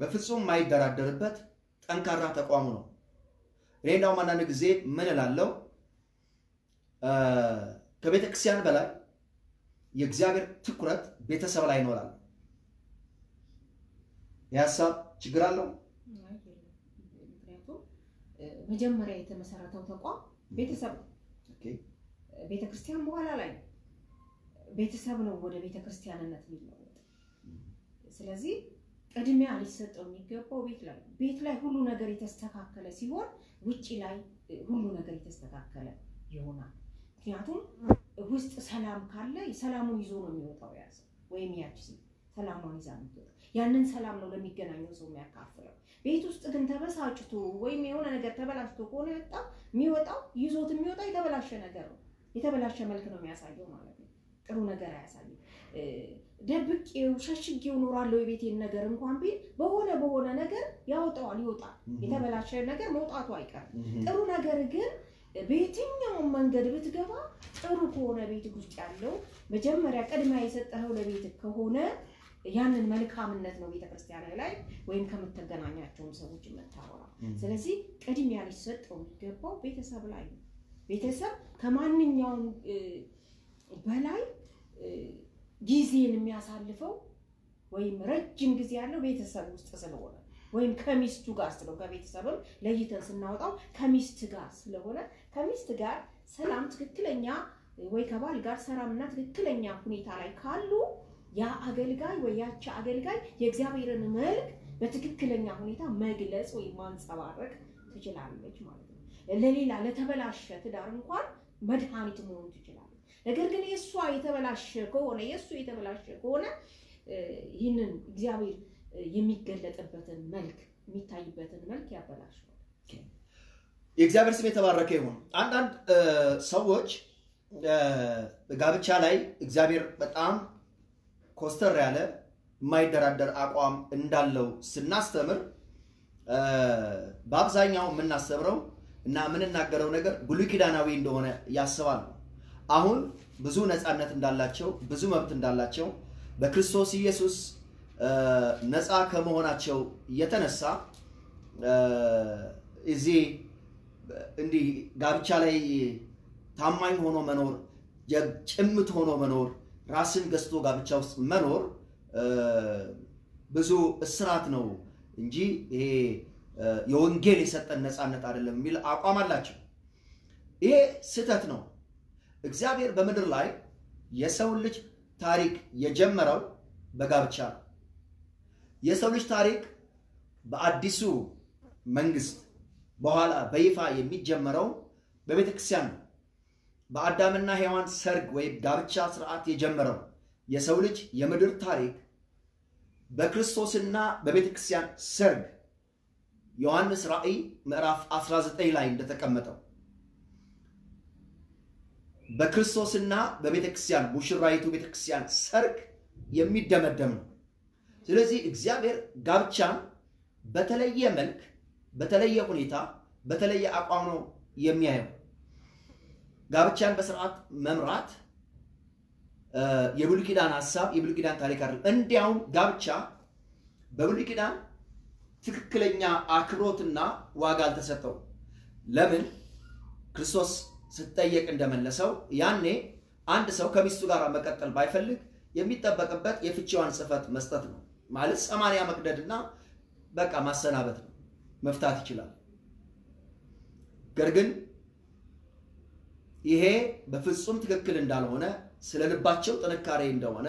በፍጹም ማይደራደርበት ጠንካራ ተቋሙ ነው። እኔ እንደውም አንዳንድ ጊዜ ምን እላለሁ፣ ከቤተክርስቲያን በላይ የእግዚአብሔር ትኩረት ቤተሰብ ላይ ይኖራል። የሐሳብ ችግር አለው። መጀመሪያ የተመሰረተው ተቋም ቤተሰብ ኦኬ ቤተክርስቲያን በኋላ ላይ ቤተሰብ ነው ወደ ቤተክርስቲያንነት የሚለወጥ። ስለዚህ ቅድሚያ ሊሰጠው የሚገባው ቤት ላይ ቤት ላይ ሁሉ ነገር የተስተካከለ ሲሆን ውጪ ላይ ሁሉ ነገር የተስተካከለ ይሆናል። ምክንያቱም ውስጥ ሰላም ካለ ሰላሙ ይዞ ነው የሚወጣው ያዘ ወይም ያቺ ሰላሙን ይዛ ነው ያንን ሰላም ነው ለሚገናኘው ሰው የሚያካፍለው። ቤት ውስጥ ግን ተበሳጭቶ ወይም የሆነ ነገር ተበላሽቶ ከሆነ በጣም የሚወጣው ይዞት የሚወጣ የተበላሸ ነገር ነው፣ የተበላሸ መልክ ነው የሚያሳየው ማለት ነው። ጥሩ ነገር አያሳይም። ደብቄው ሸሽጌው ኖራለሁ የቤቴን ነገር እንኳን ቢል በሆነ በሆነ ነገር ያወጣዋል፣ ይወጣል። የተበላሸ ነገር መውጣቱ አይቀርም። ጥሩ ነገር ግን በየትኛውም መንገድ ብትገባ ጥሩ ከሆነ ቤት ውስጥ ያለው መጀመሪያ ቅድሚያ የሰጠኸው ለቤት ከሆነ ያንን መልካምነት ነው ቤተክርስቲያን ላይ ወይም ከመተገናኛቸው ሰዎች መታወራ። ስለዚህ ቅድሚያ ሊሰጠው የሚገባው ቤተሰብ ላይ ነው። ቤተሰብ ከማንኛውም በላይ ጊዜን የሚያሳልፈው ወይም ረጅም ጊዜ ያለው ቤተሰብ ውስጥ ስለሆነ ወይም ከሚስቱ ጋር ስለሆነ ከቤተሰብም ለይተን ስናወጣው ከሚስት ጋር ስለሆነ ከሚስት ጋር ሰላም ትክክለኛ ወይ ከባል ጋር ሰላምና ትክክለኛ ሁኔታ ላይ ካሉ ያ አገልጋይ ወይ ያቺ አገልጋይ የእግዚአብሔርን መልክ በትክክለኛ ሁኔታ መግለጽ ወይ ማንጸባረቅ ትችላለች ማለት ነው። ለሌላ ለተበላሸ ትዳር እንኳን መድኃኒት መሆን ትችላለች። ነገር ግን የሷ የተበላሸ ከሆነ የሱ የተበላሸ ከሆነ ይህንን እግዚአብሔር የሚገለጥበትን መልክ የሚታይበትን መልክ ያበላሻል። የእግዚአብሔር ስም የተባረከ ይሁን። አንዳንድ ሰዎች ጋብቻ ላይ እግዚአብሔር በጣም ኮስተር ያለ የማይደራደር አቋም እንዳለው ስናስተምር በአብዛኛው ምናስተምረው እና ምንናገረው ነገር ብሉይ ኪዳናዊ እንደሆነ ያስባሉ። አሁን ብዙ ነፃነት እንዳላቸው ብዙ መብት እንዳላቸው በክርስቶስ ኢየሱስ ነፃ ከመሆናቸው የተነሳ እዚህ እንዲህ ጋብቻ ላይ ታማኝ ሆኖ መኖር፣ ጭምት ሆኖ መኖር፣ ራስን ገዝቶ ጋብቻ ውስጥ መኖር ብዙ እስራት ነው እንጂ ይሄ የወንጌል የሰጠን ነፃነት አይደለም የሚል አቋም አላቸው። ይሄ ስህተት ነው። እግዚአብሔር በምድር ላይ የሰው ልጅ ታሪክ የጀመረው በጋብቻ ነው። የሰው ልጅ ታሪክ በአዲሱ መንግስት በኋላ በይፋ የሚጀመረው በቤተክርስቲያን ነው። በአዳምና ሔዋን ሰርግ ወይም ጋብቻ ስርዓት የጀመረው የሰው ልጅ የምድር ታሪክ በክርስቶስና በቤተክርስቲያን ሰርግ ዮሐንስ ራእይ ምዕራፍ አስራ ዘጠኝ ላይ እንደተቀመጠው በክርስቶስና በቤተክርስቲያን ሙሽራይቱ ቤተክርስቲያን ሰርግ የሚደመደም ነው። ስለዚህ እግዚአብሔር ጋብቻን በተለየ መልክ በተለየ ሁኔታ በተለየ አቋም ነው የሚያየው። ጋብቻን በስርዓት መምራት የብሉይ ኪዳን ሐሳብ የብሉይ ኪዳን ታሪክ አይደለም። እንዲያውም ጋብቻ በብሉይ ኪዳን ትክክለኛ አክብሮትና ዋጋ አልተሰጠው። ለምን? ክርስቶስ ሲጠየቅ እንደመለሰው ያኔ አንድ ሰው ከሚስቱ ጋር መቀጠል ባይፈልግ የሚጠበቅበት የፍቺዋን ጽፈት መስጠት ነው። ማለት ሰማንያ መቅደድና በቃ ማሰናበት ነው። መፍታት ይችላል። ነገር ግን ይሄ በፍጹም ትክክል እንዳልሆነ ስለልባቸው ጥንካሬ እንደሆነ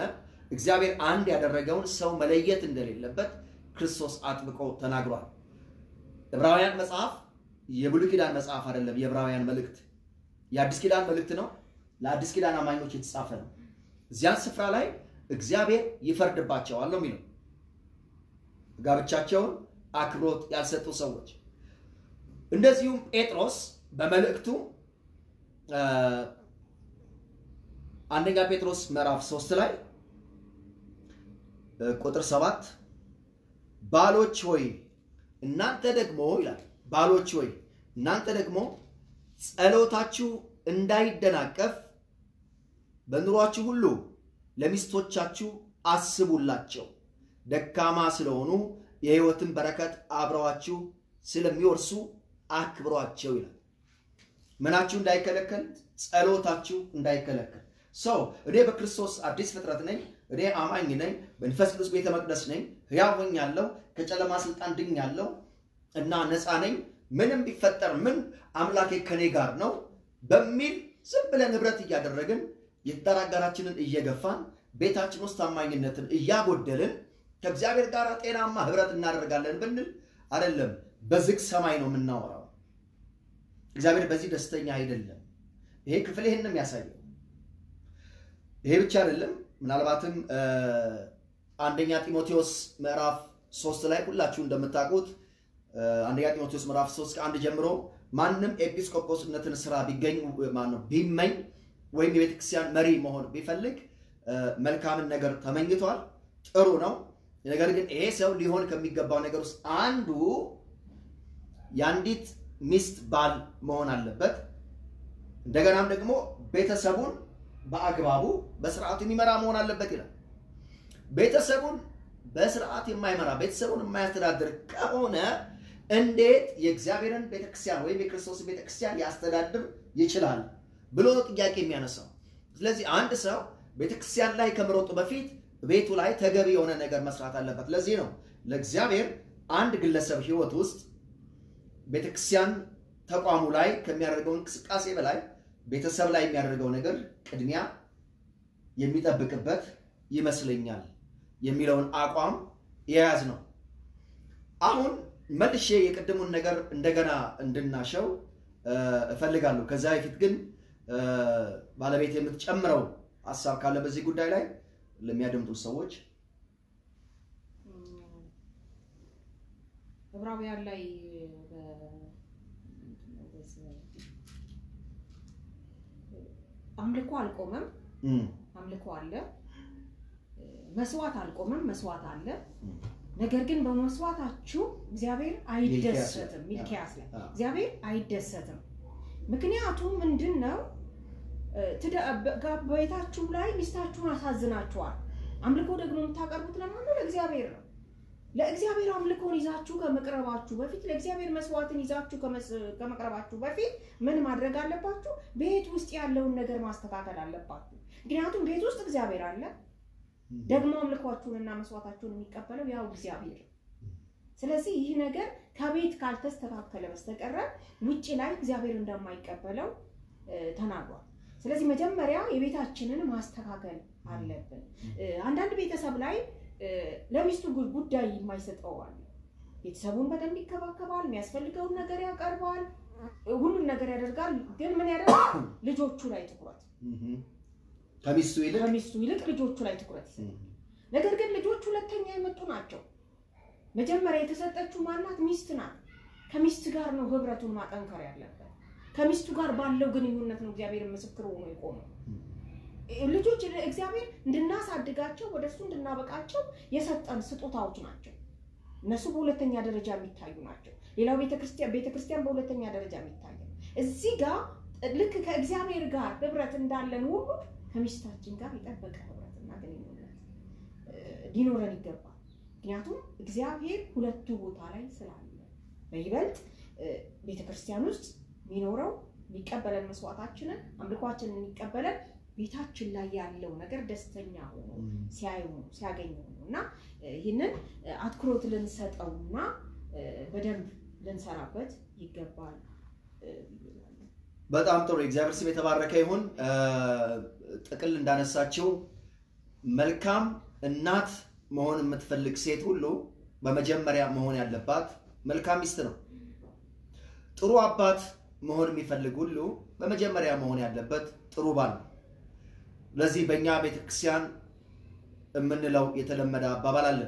እግዚአብሔር አንድ ያደረገውን ሰው መለየት እንደሌለበት ክርስቶስ አጥብቆ ተናግሯል። ዕብራውያን መጽሐፍ የብሉይ ኪዳን መጽሐፍ አይደለም። የዕብራውያን መልእክት የአዲስ ኪዳን መልእክት ነው። ለአዲስ ኪዳን አማኞች የተጻፈ ነው። እዚያን ስፍራ ላይ እግዚአብሔር ይፈርድባቸዋል ነው የሚለው። ጋብቻቸውን አክብሮት ያልሰጡ ሰዎች። እንደዚሁም ጴጥሮስ በመልእክቱ አንደኛ ጴጥሮስ ምዕራፍ ሶስት ላይ ቁጥር ሰባት ባሎች ሆይ እናንተ ደግሞ ይላል ባሎች ሆይ እናንተ ደግሞ ጸሎታችሁ እንዳይደናቀፍ በኑሯችሁ ሁሉ ለሚስቶቻችሁ አስቡላቸው ደካማ ስለሆኑ የህይወትን በረከት አብራዋችሁ ስለሚወርሱ አክብሯቸው ይላል መናችሁ እንዳይከለከል ጸሎታችሁ እንዳይከለከል so እኔ በክርስቶስ አዲስ ፍጥረት ነኝ እኔ አማኝ ነኝ በመንፈስ ቅዱስ ቤተ መቅደስ ነኝ ሕያው ሆኛለሁ ከጨለማ ስልጣን ድኛለሁ እና ነፃ ነኝ ምንም ቢፈጠር ምን አምላኬ ከኔ ጋር ነው በሚል ዝም ብለን ህብረት እያደረግን የተራጋራችንን እየገፋን ቤታችን ውስጥ ታማኝነትን እያጎደልን ከእግዚአብሔር ጋር ጤናማ ህብረት እናደርጋለን ብንል አይደለም በዝግ ሰማይ ነው የምናወራው እግዚአብሔር በዚህ ደስተኛ አይደለም ይሄ ክፍል ይሄንም ያሳያል ይሄ ብቻ አይደለም ምናልባትም አንደኛ ጢሞቴዎስ ምዕራፍ ሶስት ላይ ሁላችሁ እንደምታውቁት አንደኛ ጢሞቴዎስ ምዕራፍ ሶስት ከአንድ ጀምሮ ማንንም ኤጲስቆጶስነትን ስራ ቢገኝ ማነው ቢመኝ ወይም የቤተክርስቲያን መሪ መሆን ቢፈልግ መልካምን ነገር ተመኝቷል ጥሩ ነው ነገር ግን ይሄ ሰው ሊሆን ከሚገባው ነገር ውስጥ አንዱ ያንዲት ሚስት ባል መሆን አለበት እንደገናም ደግሞ ቤተሰቡን በአግባቡ በስርዓቱ የሚመራ መሆን አለበት ይላል ቤተሰቡን በስርዓት የማይመራ ቤተሰቡን የማያስተዳድር ከሆነ እንዴት የእግዚአብሔርን ቤተክርስቲያን ወይ የክርስቶስ ቤተክርስቲያን ያስተዳድር ይችላል ብሎ ጥያቄ የሚያነሳው ስለዚህ አንድ ሰው ቤተክርስቲያን ላይ ከመሮጡ በፊት ቤቱ ላይ ተገቢ የሆነ ነገር መስራት አለበት ለዚህ ነው ለእግዚአብሔር አንድ ግለሰብ ህይወት ውስጥ ቤተክርስቲያን ተቋሙ ላይ ከሚያደርገው እንቅስቃሴ በላይ ቤተሰብ ላይ የሚያደርገው ነገር ቅድሚያ የሚጠብቅበት ይመስለኛል የሚለውን አቋም የያዝ ነው አሁን መልሼ የቀደሙን ነገር እንደገና እንድናሸው እፈልጋለሁ ከዛ ይፍት ግን ባለቤት የምትጨምረው ሐሳብ ካለ በዚህ ጉዳይ ላይ ለሚያደምጡ ሰዎች ዕብራውያን ላይ አምልኮ አልቆመም አምልኮ አለ መስዋዕት አልቆመም መስዋዕት አለ ነገር ግን በመስዋዕታችሁ እግዚአብሔር አይደሰትም ሚልኪያስ ላይ እግዚአብሔር አይደሰትም ምክንያቱም ምንድነው በቤታችሁ ላይ ሚስታችሁን አሳዝናችኋል አምልኮ ደግሞ የምታቀርቡት ለማን ነው ለእግዚአብሔር ነው ለእግዚአብሔር አምልኮን ይዛችሁ ከመቅረባችሁ በፊት ለእግዚአብሔር መስዋዕትን ይዛችሁ ከመቅረባችሁ በፊት ምን ማድረግ አለባችሁ ቤት ውስጥ ያለውን ነገር ማስተካከል አለባችሁ ምክንያቱም ቤት ውስጥ እግዚአብሔር አለ ደግሞ አምልኮአችሁንና መስዋዕታችሁን የሚቀበለው ያው እግዚአብሔር ስለዚህ ይህ ነገር ከቤት ካልተስተካከለ በስተቀር ውጪ ላይ እግዚአብሔር እንደማይቀበለው ተናግሯል ስለዚህ መጀመሪያ የቤታችንን ማስተካከል አለብን አንዳንድ ቤተሰብ ላይ ለሚስቱ ጉዳይ የማይሰጠው አለ ቤተሰቡን በደንብ ይከባከባል የሚያስፈልገውን ነገር ያቀርባል ሁሉን ነገር ያደርጋል ግን ምን ያደርጋል ልጆቹ ላይ ትኩረት ከሚስቱ ይልቅ ከሚስቱ ይልቅ ልጆቹ ላይ ትኩረት ነገር ግን ልጆቹ ሁለተኛ የመጡ ናቸው መጀመሪያ የተሰጠችው ማናት ሚስት ናት ከሚስት ጋር ነው ህብረቱን ማጠንከር ያለበት ከሚስቱ ጋር ባለው ግንኙነት ነው እግዚአብሔር መስክሮ ሆኖ የቆመው ልጆች እግዚአብሔር እንድናሳድጋቸው ወደሱ እንድናበቃቸው የሰጠን ስጦታዎች ናቸው እነሱ በሁለተኛ ደረጃ የሚታዩ ናቸው ሌላው ቤተክርስቲያን ቤተክርስቲያን በሁለተኛ ደረጃ የሚታዩ እዚህ ጋር ልክ ከእግዚአብሔር ጋር ህብረት እንዳለን ሁሉ ከሚስታችን ጋር የጠበቀ ህብረትና ግንኙነት ሊኖረን ይገባል ምክንያቱም እግዚአብሔር ሁለቱ ቦታ ላይ ስላለ በይበልጥ ቤተክርስቲያን ውስጥ ሚኖረው የሚቀበለን መስዋዕታችንን አምልኳችንን የሚቀበለን ቤታችን ላይ ያለው ነገር ደስተኛ ሆኖ ሲያዩ ሲያገኙ እና ይሄንን አትኩሮት ልንሰጠውና በደንብ ልንሰራበት ይገባል በጣም ጥሩ እግዚአብሔር ስም የተባረከ ይሁን ጥቅል እንዳነሳችሁ መልካም እናት መሆን የምትፈልግ ሴት ሁሉ በመጀመሪያ መሆን ያለባት መልካም ሚስት ነው ጥሩ አባት መሆን የሚፈልግ ሁሉ በመጀመሪያ መሆን ያለበት ጥሩ ባል ለዚህ በእኛ ቤተክርስቲያን እምንለው የተለመደ አባባል አለ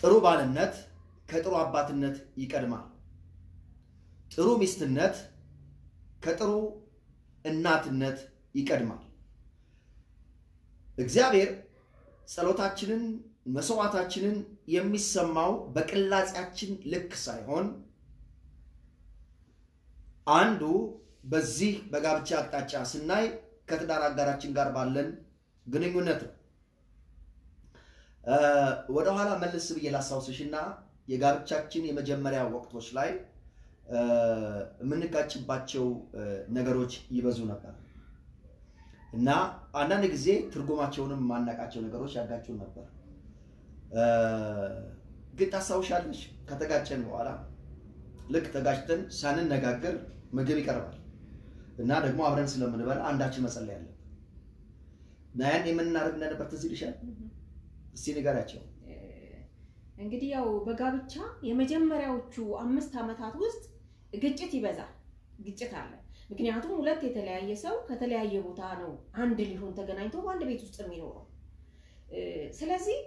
ጥሩ ባልነት ከጥሩ አባትነት ይቀድማል ጥሩ ሚስትነት ከጥሩ እናትነት ይቀድማል እግዚአብሔር ጸሎታችንን መስዋዕታችንን የሚሰማው በቅላጻችን ልክ ሳይሆን አንዱ በዚህ በጋብቻ አቅጣጫ ስናይ ከትዳር አጋራችን ጋር ባለን ግንኙነት ወደ ኋላ መልስ ብዬ ላሳውስሽና የጋብቻችን የመጀመሪያ ወቅቶች ላይ ምንጋጭባቸው ነገሮች ይበዙ ነበር እና አንዳንድ ጊዜ ትርጉማቸውንም ማናቃቸው ነገሮች ያጋጩን ነበር። ግን ታሳውሻለሽ ከተጋጨን በኋላ ልክ ተጋጭተን ሳንነጋገር ምግብ ይቀርባል እና ደግሞ አብረን ስለምንበላ አንዳችን መጸለይ አለ እና ያን የምናደርግ ነበር። ትዝ ይልሻል? እስቲ ንገሪያቸው። እንግዲህ ያው በጋብቻ የመጀመሪያዎቹ አምስት አመታት ውስጥ ግጭት ይበዛል፣ ግጭት አለ። ምክንያቱም ሁለት የተለያየ ሰው ከተለያየ ቦታ ነው አንድ ሊሆን ተገናኝቶ በአንድ ቤት ውስጥ የሚኖረው። ስለዚህ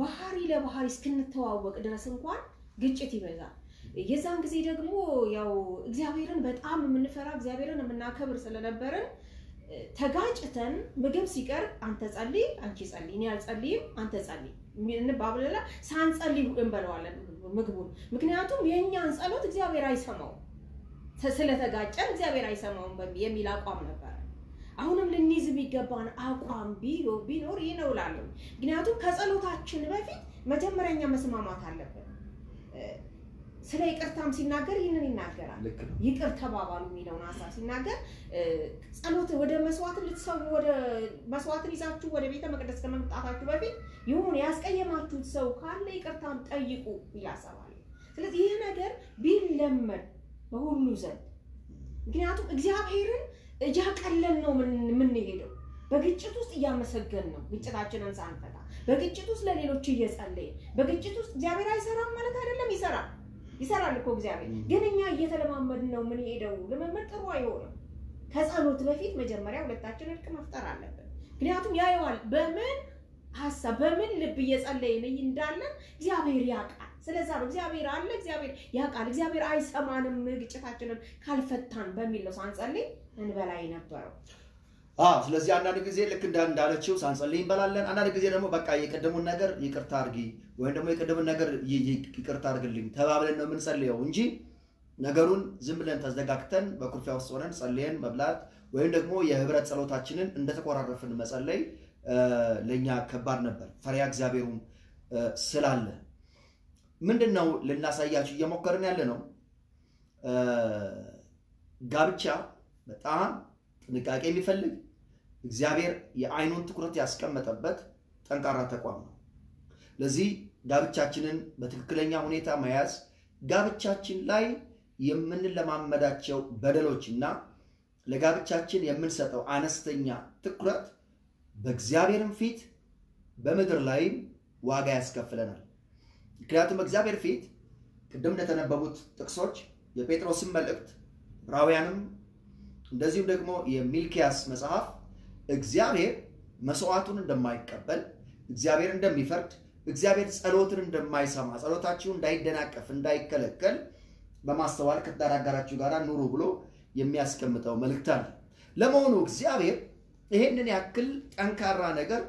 ባህሪ ለባህሪ እስክንተዋወቅ ድረስ እንኳን ግጭት ይበዛል። የዛን ጊዜ ደግሞ ያው እግዚአብሔርን በጣም የምንፈራ እግዚአብሔርን የምናከብር ስለነበርን ተጋጭተን ምግብ ሲቀር አንተ ጸልይ አንቺ ጸልይ እኔ አልጸልይም አንተ ጸልይ እንባብለላ ሳንጸልይ እንበለዋለን ምግቡን። ምክንያቱም የኛን ጸሎት እግዚአብሔር አይሰማው ስለተጋጨን እግዚአብሔር አይሰማውም በሚል አቋም ነበር። አሁንም ልንይዝ የሚገባን አቋም ቢኖር ቢኖር ይህ ነው እላለሁ። ምክንያቱም ከጸሎታችን በፊት መጀመሪያኛ መስማማት አለብን። ስለ ይቅርታም ሲናገር ይህንን ይናገራል። ይቅር ተባባሉ የሚለውን ሀሳብ ሲናገር ጸሎት ወደ መስዋዕት ልትሰው ወደ መስዋዕት ይዛችሁ ወደ ቤተ መቅደስ ከመምጣታችሁ በፊት ይሁን ያስቀየማችሁት ሰው ካለ ይቅርታም ጠይቁ ይላሰባል። ስለዚህ ይህ ነገር ቢለመድ በሁሉ ዘንድ ምክንያቱም እግዚአብሔርን እያቀለልን ነው የምንሄደው። በግጭት ውስጥ እያመሰገን ነው ግጭታችንን ሳንፈታ፣ በግጭት ውስጥ ለሌሎች እየጸለይን። በግጭት ውስጥ እግዚአብሔር አይሰራም ማለት አይደለም፣ ይሰራል ይሰራል እኮ እግዚአብሔር። ግን እኛ እየተለማመድን ነው የምንሄደው። ልምምድ ጥሩ አይሆንም። ከጸሎት በፊት መጀመሪያ ሁለታችን እርቅ መፍጠር አለብን። ምክንያቱም ያየዋል በምን ሀሳብ በምን ልብ እየጸለይን እንዳለን እግዚአብሔር ያውቃል። ስለዛ ነው እግዚአብሔር አለ እግዚአብሔር ያውቃል እግዚአብሔር አይሰማንም ግጭታችንን ካልፈታን በሚል ነው ሳንጸልይ እንበላይ ነበረው። አዎ ስለዚህ አንዳንድ ጊዜ ልክ እንዳለችው ሳንጸልይ እንበላለን። አንዳንድ ጊዜ ደግሞ በቃ የቀደሙን ነገር ይቅርታ አድርጊ ወይም ደግሞ የቀደሙን ነገር ይቅርታ አድርግልኝ ተባብለን ነው የምንጸልየው እንጂ ነገሩን ዝም ብለን ተዘጋግተን በኩርፊያ ውስጥ ሆነን ጸልየን መብላት ወይም ደግሞ የህብረት ጸሎታችንን እንደተቆራረፍን መጸለይ ለኛ ከባድ ነበር። ፈሪያ እግዚአብሔርም ስላለ ምንድነው ልናሳያችሁ እየሞከርን ያለ ነው። ጋብቻ በጣም ጥንቃቄ የሚፈልግ እግዚአብሔር የአይኑን ትኩረት ያስቀመጠበት ጠንካራ ተቋም ነው። ለዚህ ጋብቻችንን በትክክለኛ ሁኔታ መያዝ ጋብቻችን ላይ የምንለማመዳቸው በደሎችና ለጋብቻችን የምንሰጠው አነስተኛ ትኩረት በእግዚአብሔርም ፊት በምድር ላይ ዋጋ ያስከፍለናል። ምክንያቱም በእግዚአብሔር ፊት ቅድም እንደተነበቡት ጥቅሶች የጴጥሮስን መልእክት ዕብራውያንም እንደዚሁም ደግሞ የሚልኪያስ መጽሐፍ እግዚአብሔር መስዋዕቱን እንደማይቀበል፣ እግዚአብሔር እንደሚፈርድ፣ እግዚአብሔር ጸሎትን እንደማይሰማ፣ ጸሎታችሁ እንዳይደናቀፍ እንዳይከለከል በማስተዋል ከትዳር አጋራችሁ ጋር ኑሩ ብሎ የሚያስቀምጠው መልእክት አለ። ለመሆኑ እግዚአብሔር ይሄንን ያክል ጠንካራ ነገር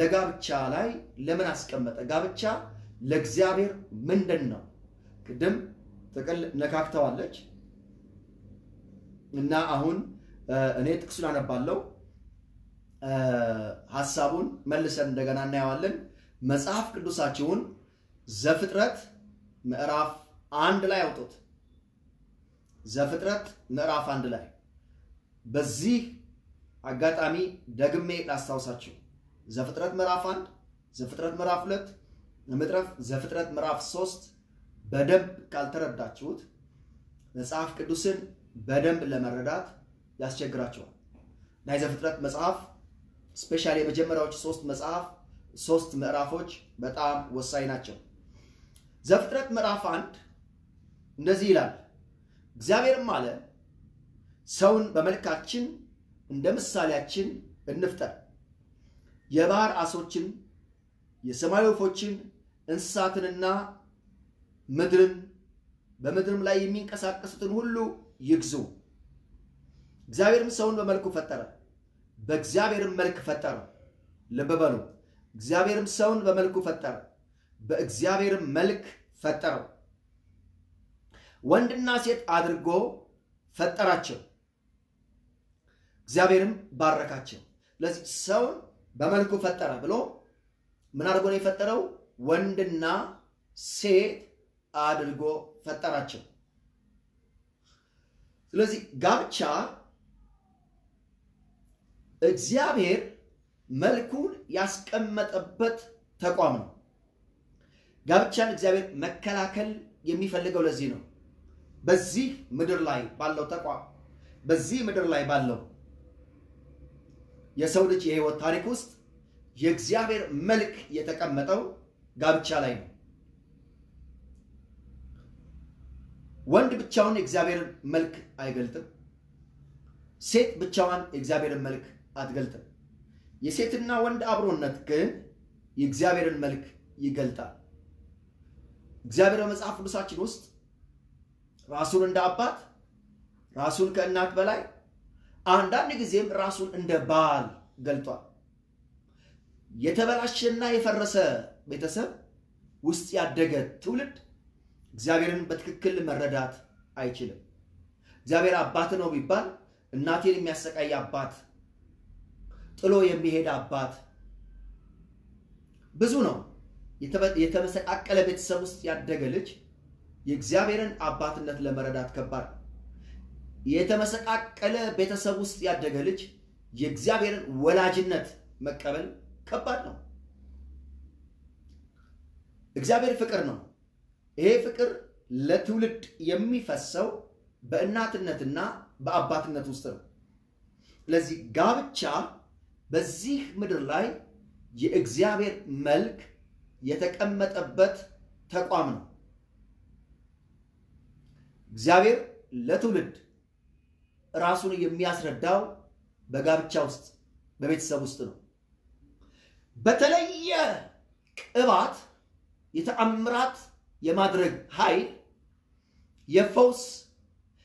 ለጋብቻ ላይ ለምን አስቀመጠ? ጋብቻ ለእግዚአብሔር ምንድን ነው? ቅድም ጥቅል ነካክተዋለች እና አሁን እኔ ጥቅሱን አነባለሁ፣ ሐሳቡን መልሰን እንደገና እናየዋለን። መጽሐፍ ቅዱሳችሁን ዘፍጥረት ምዕራፍ አንድ ላይ አውጡት። ዘፍጥረት ምዕራፍ አንድ ላይ በዚህ አጋጣሚ ደግሜ ላስታውሳችሁ ዘፍጥረት ምዕራፍ አንድ፣ ዘፍጥረት ምዕራፍ ሁለት፣ ምዕራፍ ዘፍጥረት ምዕራፍ ሶስት በደንብ ካልተረዳችሁት መጽሐፍ ቅዱስን በደንብ ለመረዳት ያስቸግራችኋል። እና የዘፍጥረት መጽሐፍ ስፔሻሊ የመጀመሪያዎቹ ሶስት መጽሐፍ ሶስት ምዕራፎች በጣም ወሳኝ ናቸው። ዘፍጥረት ምዕራፍ አንድ እንደዚህ ይላል፣ እግዚአብሔርም አለ ሰውን በመልካችን እንደ ምሳሌያችን እንፍጠር፣ የባህር አሶችን የሰማይ ወፎችን እንስሳትንና ምድርን በምድርም ላይ የሚንቀሳቀሱትን ሁሉ ይግዙ። እግዚአብሔርም ሰውን በመልኩ ፈጠረ፣ በእግዚአብሔርም መልክ ፈጠረ። ልብ በሉ፣ እግዚአብሔርም ሰውን በመልኩ ፈጠረ፣ በእግዚአብሔርም መልክ ፈጠረው። ወንድና ሴት አድርጎ ፈጠራቸው። እግዚአብሔርም ባረካቸው ለዚህ ሰው በመልኩ ፈጠረ ብሎ ምን አድርጎ ነው የፈጠረው ወንድና ሴት አድርጎ ፈጠራቸው ስለዚህ ጋብቻ እግዚአብሔር መልኩን ያስቀመጠበት ተቋም ነው ጋብቻን እግዚአብሔር መከላከል የሚፈልገው ለዚህ ነው በዚህ ምድር ላይ ባለው ተቋም በዚህ ምድር ላይ ባለው የሰው ልጅ የህይወት ታሪክ ውስጥ የእግዚአብሔር መልክ የተቀመጠው ጋብቻ ላይ ነው ወንድ ብቻውን የእግዚአብሔር መልክ አይገልጥም ሴት ብቻዋን የእግዚአብሔር መልክ አትገልጥም የሴትና ወንድ አብሮነት ግን የእግዚአብሔርን መልክ ይገልጣል እግዚአብሔር በመጽሐፍ ቅዱሳችን ውስጥ ራሱን እንደ አባት ራሱን ከእናት በላይ አንዳንድ ጊዜም ራሱን እንደ ባል ገልጧል የተበላሸና የፈረሰ ቤተሰብ ውስጥ ያደገ ትውልድ እግዚአብሔርን በትክክል መረዳት አይችልም እግዚአብሔር አባት ነው ቢባል እናቴን የሚያሰቃይ አባት ጥሎ የሚሄድ አባት ብዙ ነው የተመሰቃቀለ ቤተሰብ ውስጥ ያደገ ልጅ የእግዚአብሔርን አባትነት ለመረዳት ከባድ የተመሰቃቀለ ቤተሰብ ውስጥ ያደገ ልጅ የእግዚአብሔርን ወላጅነት መቀበል ከባድ ነው እግዚአብሔር ፍቅር ነው ይሄ ፍቅር ለትውልድ የሚፈሰው በእናትነትና በአባትነት ውስጥ ነው ስለዚህ ጋብቻ በዚህ ምድር ላይ የእግዚአብሔር መልክ የተቀመጠበት ተቋም ነው እግዚአብሔር ለትውልድ ራሱን የሚያስረዳው በጋብቻ ውስጥ በቤተሰብ ውስጥ ነው በተለየ ቅባት የተአምራት የማድረግ ኃይል የፈውስ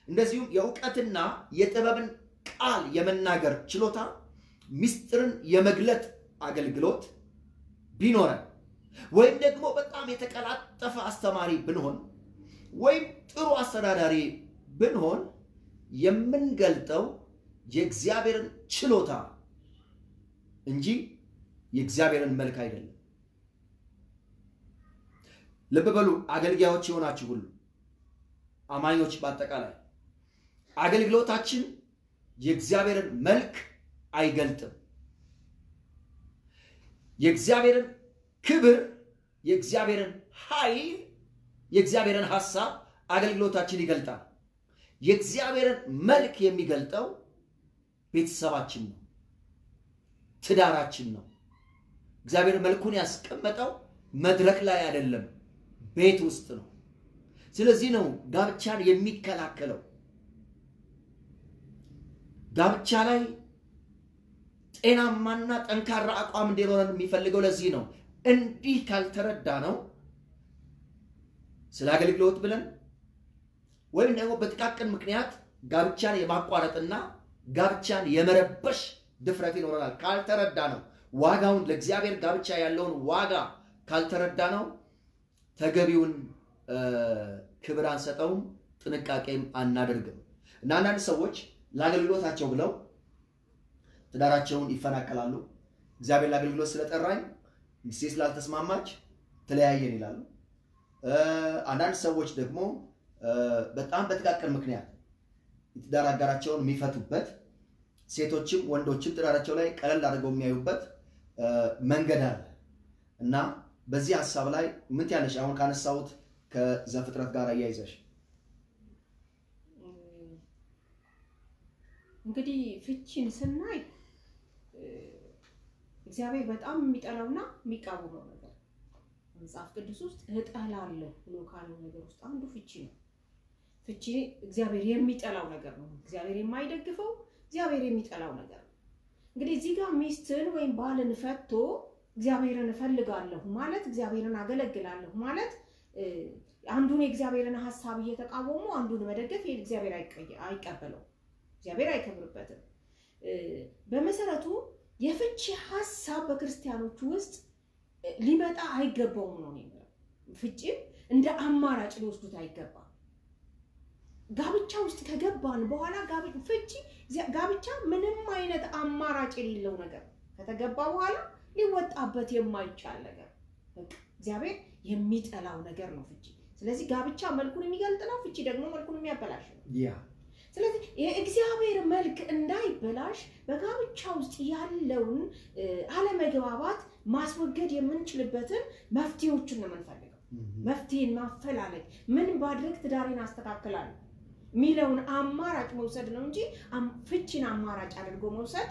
እንደዚሁም የእውቀትና የጥበብን ቃል የመናገር ችሎታ ሚስጥርን የመግለጥ አገልግሎት ቢኖር ወይም ደግሞ በጣም የተቀላጠፈ አስተማሪ ብንሆን ወይም ጥሩ አስተዳዳሪ ብንሆን የምንገልጠው የእግዚአብሔርን ችሎታ እንጂ የእግዚአብሔርን መልክ አይደለም ልብ በሉ አገልጋዮች ሆናችሁ ሁሉ አማኞች በአጠቃላይ አገልግሎታችን የእግዚአብሔርን መልክ አይገልጥም የእግዚአብሔርን ክብር የእግዚአብሔርን ኃይል የእግዚአብሔርን ሐሳብ አገልግሎታችን ይገልጣል የእግዚአብሔርን መልክ የሚገልጠው ቤተሰባችን ነው ትዳራችን ነው እግዚአብሔር መልኩን ያስቀመጠው መድረክ ላይ አይደለም ቤት ውስጥ ነው ስለዚህ ነው ጋብቻን የሚከላከለው ጋብቻ ላይ ጤናማና ጠንካራ አቋም እንዲኖረን የሚፈልገው ለዚህ ነው እንዲህ ካልተረዳ ነው ስለ አገልግሎት ብለን ወይም ደግሞ በጥቃቅን ምክንያት ጋብቻን የማቋረጥና ጋብቻን የመረበሽ ድፍረት ይኖረናል ካልተረዳ ነው ዋጋውን ለእግዚአብሔር ጋብቻ ያለውን ዋጋ ካልተረዳ ነው ተገቢውን ክብር አንሰጠውም ጥንቃቄም አናደርግም እና አንዳንድ ሰዎች ለአገልግሎታቸው ብለው ትዳራቸውን ይፈናቀላሉ እግዚአብሔር ለአገልግሎት ስለጠራኝ ሚስቴ ስላልተስማማች ተለያየን ይላሉ አንዳንድ ሰዎች ደግሞ በጣም በጥቃቅን ምክንያት ትዳር አጋራቸውን የሚፈቱበት ሴቶችም ወንዶችም ትዳራቸው ላይ ቀለል አድርገው የሚያዩበት መንገድ አለ እና በዚህ ሐሳብ ላይ ምን ትያለሽ አሁን ካነሳሁት ከዘፍጥረት ጋር አያይዘሽ እንግዲህ ፍቺን ስናይ እግዚአብሔር በጣም የሚጠላውና የሚቃወመው ነገር መጽሐፍ ቅዱስ ውስጥ እጠላለሁ ብሎ ካለው ነገር ውስጥ አንዱ ፍቺ ነው ፍቺ እግዚአብሔር የሚጠላው ነገር ነው እግዚአብሔር የማይደግፈው እግዚአብሔር የሚጠላው ነገር ነው እንግዲህ እዚህ ጋር ሚስትን ወይም ባልን ፈቶ እግዚአብሔርን ፈልጋለሁ ማለት እግዚአብሔርን አገለግላለሁ ማለት አንዱን የእግዚአብሔርን ሐሳብ እየተቃወሙ አንዱን መደገፍ የእግዚአብሔር አይቀበለው እግዚአብሔር አይከብርበትም በመሰረቱ የፍቺ ሐሳብ በክርስቲያኖች ውስጥ ሊመጣ አይገባውም ነው ፍቺ እንደ አማራጭ ሊወስዱት አይገባ ጋብቻ ውስጥ ከገባን በኋላ ጋብቻ ፍቺ ጋብቻ ምንም አይነት አማራጭ የሌለው ነገር ከተገባ በኋላ ሊወጣበት የማይቻል ነገር በቃ እግዚአብሔር የሚጠላው ነገር ነው ፍቺ። ስለዚህ ጋብቻ መልኩን የሚገልጥ ነው፣ ፍቺ ደግሞ መልኩን የሚያበላሽ ነው። ያ ስለዚህ የእግዚአብሔር መልክ እንዳይበላሽ በጋብቻ ውስጥ ያለውን አለመግባባት ማስወገድ የምንችልበትን መፍትሄዎችን ነው የምንፈልገው። መፍትሄን ማፈላለግ ምን ባድረግ ትዳሬን አስተካክላለሁ ሚለውን አማራጭ መውሰድ ነው እንጂ ፍቺን አማራጭ አድርጎ መውሰድ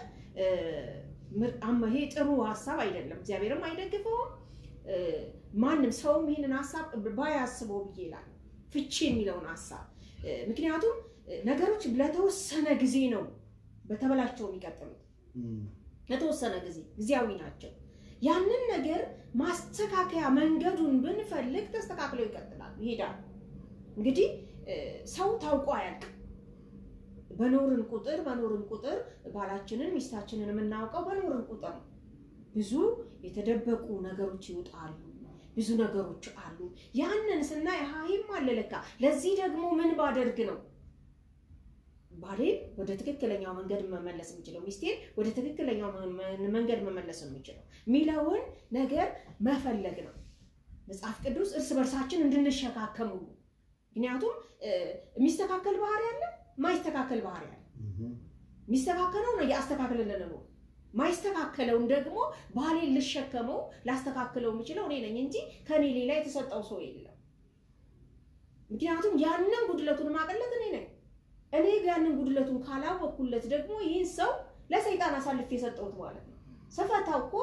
አማሄ ጥሩ ሐሳብ አይደለም። እግዚአብሔርም አይደግፈው። ማንም ሰውም ይሄንን ሐሳብ ባያስበው ይላል ፍቺ የሚለውን ሐሳብ። ምክንያቱም ነገሮች ለተወሰነ ጊዜ ነው በተበላቸው የሚቀጥሉት፣ ለተወሰነ ጊዜ ጊዜያዊ ናቸው። ያንን ነገር ማስተካከያ መንገዱን ብንፈልግ ተስተካክሎ ይቀጥላል ይሄዳል። እንግዲህ ሰው ታውቆ አያልቅም። በኖርን ቁጥር በኖርን ቁጥር ባላችንን ሚስታችንን የምናውቀው በኖርን ቁጥር ብዙ የተደበቁ ነገሮች ይወጣሉ፣ ብዙ ነገሮች አሉ። ያንን ስናይ ሃይም አለለካ ለዚህ ደግሞ ምን ባደርግ ነው ባሌን ወደ ትክክለኛው መንገድ መመለስ የምችለው፣ ሚስቴን ወደ ትክክለኛው መንገድ መመለስ የምችለው ሚለውን ነገር መፈለግ ነው። መጽሐፍ ቅዱስ እርስ በርሳችን እንድንሸካከሙ፣ ምክንያቱም የሚስተካከል ባህሪ አለ፣ ማይስተካከል ባህሪ አለ። የሚስተካከለው ነው ያስተካከለልን ነው፣ ማይስተካከለውን ደግሞ ባህሌን ልሸከመው ላስተካክለው የምችለው እኔ ነኝ እንጂ ከኔ ሌላ የተሰጠው ሰው የለም። ምክንያቱም ያንን ጉድለቱን ማቀለጥ እኔ ነኝ። እኔ ያንን ጉድለቱን ካላወኩለት ደግሞ ይህን ሰው ለሰይጣን አሳልፌ የሰጠሁት ማለት ነው። ስፈታው እኮ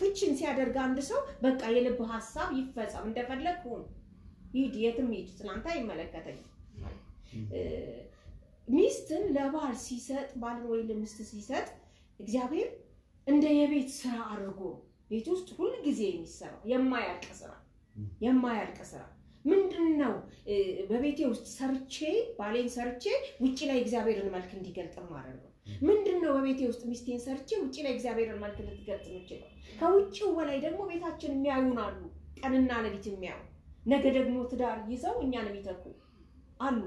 ፍቺን ሲያደርግ አንድ ሰው በቃ የልብ ሐሳብ ይፈጸም እንደፈለግ ሆኖ ሂድ የትም ሂድ ስላንተ አይመለከተኝም። ሚስትን ለባል ሲሰጥ ባል ወይ ለሚስት ሲሰጥ እግዚአብሔር እንደ የቤት ስራ አድርጎ ቤት ውስጥ ሁሉ ጊዜ የሚሰራ የማያልቅ ስራ የማያልቅ ስራ ምንድነው? በቤቴ ውስጥ ሰርቼ ባሌን ሰርቼ ውጪ ላይ እግዚአብሔርን መልክ እንዲገልጥ ማድረግ ነው። ምንድነው? በቤቴ ውስጥ ሚስቴን ሰርቼ ውጪ ላይ እግዚአብሔርን መልክ ልትገልጥ የምችለው። ከውጪው በላይ ደግሞ ቤታችን የሚያዩን አሉ፣ ቀንና ሌሊት የሚያዩ ነገ ደግሞ ትዳር ይዘው እኛን የሚተኩ አሉ።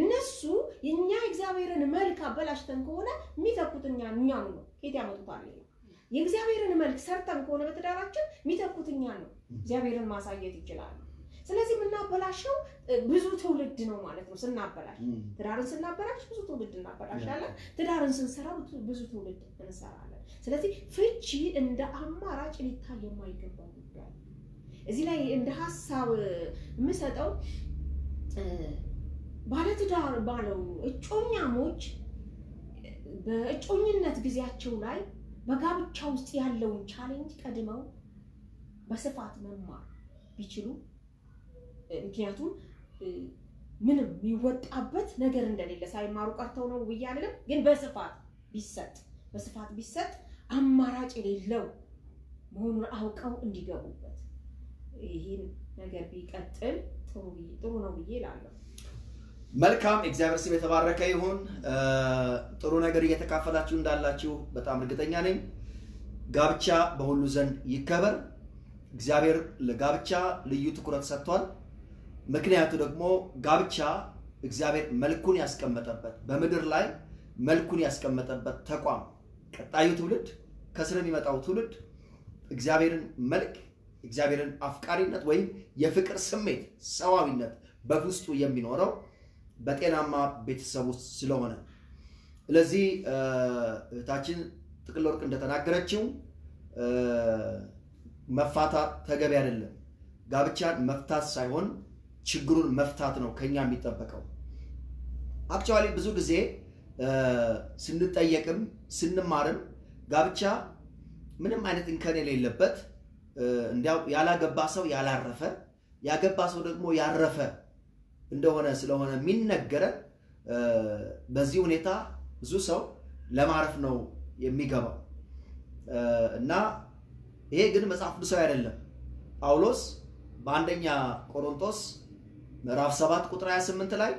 እነሱ የኛ እግዚአብሔርን መልክ አበላሽተን ከሆነ የሚተኩት እኛ እኛን ነው። ከየት ያመጡታል? የእግዚአብሔርን መልክ ሰርተን ከሆነ በትዳራችን የሚተኩት እኛን ነው። እግዚአብሔርን ማሳየት ይችላል። ስለዚህ የምናበላሸው ብዙ ትውልድ ነው ማለት ነው። ስናበላሽ ትዳርን ስናበላሽ ብዙ ትውልድ እናበላሻለን። ትዳርን ስንሰራ ብዙ ትውልድ እንሰራለን። ስለዚህ ፍቺ እንደ አማራጭ ሊታይ የማይገባው ጉዳይ እዚህ ላይ እንደ ሐሳብ የምሰጠው ባለትዳር ባለው እጮኛሞች በእጮኝነት ጊዜያቸው ላይ በጋብቻ ውስጥ ያለውን ቻሌንጅ ቀድመው በስፋት መማር ቢችሉ፣ ምክንያቱም ምንም የሚወጣበት ነገር እንደሌለ ሳይማሩ ቀርተው ነው ብዬ አይደለም፣ ግን በስፋት ቢሰጥ በስፋት ቢሰጥ አማራጭ የሌለው መሆኑን አውቀው እንዲገቡበት ይህን ነገር ቢቀጥል ጥሩ ጥሩ ነው ብዬ እላለሁ። መልካም። እግዚአብሔር ስም የተባረከ ይሁን። ጥሩ ነገር እየተካፈላችሁ እንዳላችሁ በጣም እርግጠኛ ነኝ። ጋብቻ በሁሉ ዘንድ ይከበር። እግዚአብሔር ለጋብቻ ልዩ ትኩረት ሰጥቷል። ምክንያቱ ደግሞ ጋብቻ እግዚአብሔር መልኩን ያስቀመጠበት በምድር ላይ መልኩን ያስቀመጠበት ተቋም፣ ቀጣዩ ትውልድ ከስር የሚመጣው ትውልድ እግዚአብሔርን መልክ እግዚአብሔርን አፍቃሪነት ወይም የፍቅር ስሜት ሰዋዊነት በውስጡ የሚኖረው በጤናማ ቤተሰብ ውስጥ ስለሆነ፣ ስለዚህ እህታችን ጥቅል ወርቅ እንደተናገረችው መፋታት ተገቢ አይደለም። ጋብቻን መፍታት ሳይሆን ችግሩን መፍታት ነው ከኛ የሚጠበቀው። አክቹአሊ ብዙ ጊዜ ስንጠየቅም ስንማርም ጋብቻ ምንም አይነት እንከን የሌለበት እንዲያው ያላገባ ሰው ያላረፈ ያገባ ሰው ደግሞ ያረፈ እንደሆነ ስለሆነ የሚነገረን፣ በዚህ ሁኔታ ብዙ ሰው ለማረፍ ነው የሚገባው እና ይሄ ግን መጽሐፍ ቅዱሳዊ አይደለም። ጳውሎስ በአንደኛ ቆሮንቶስ ምዕራፍ ሰባት ቁጥር ሃያ ስምንት ላይ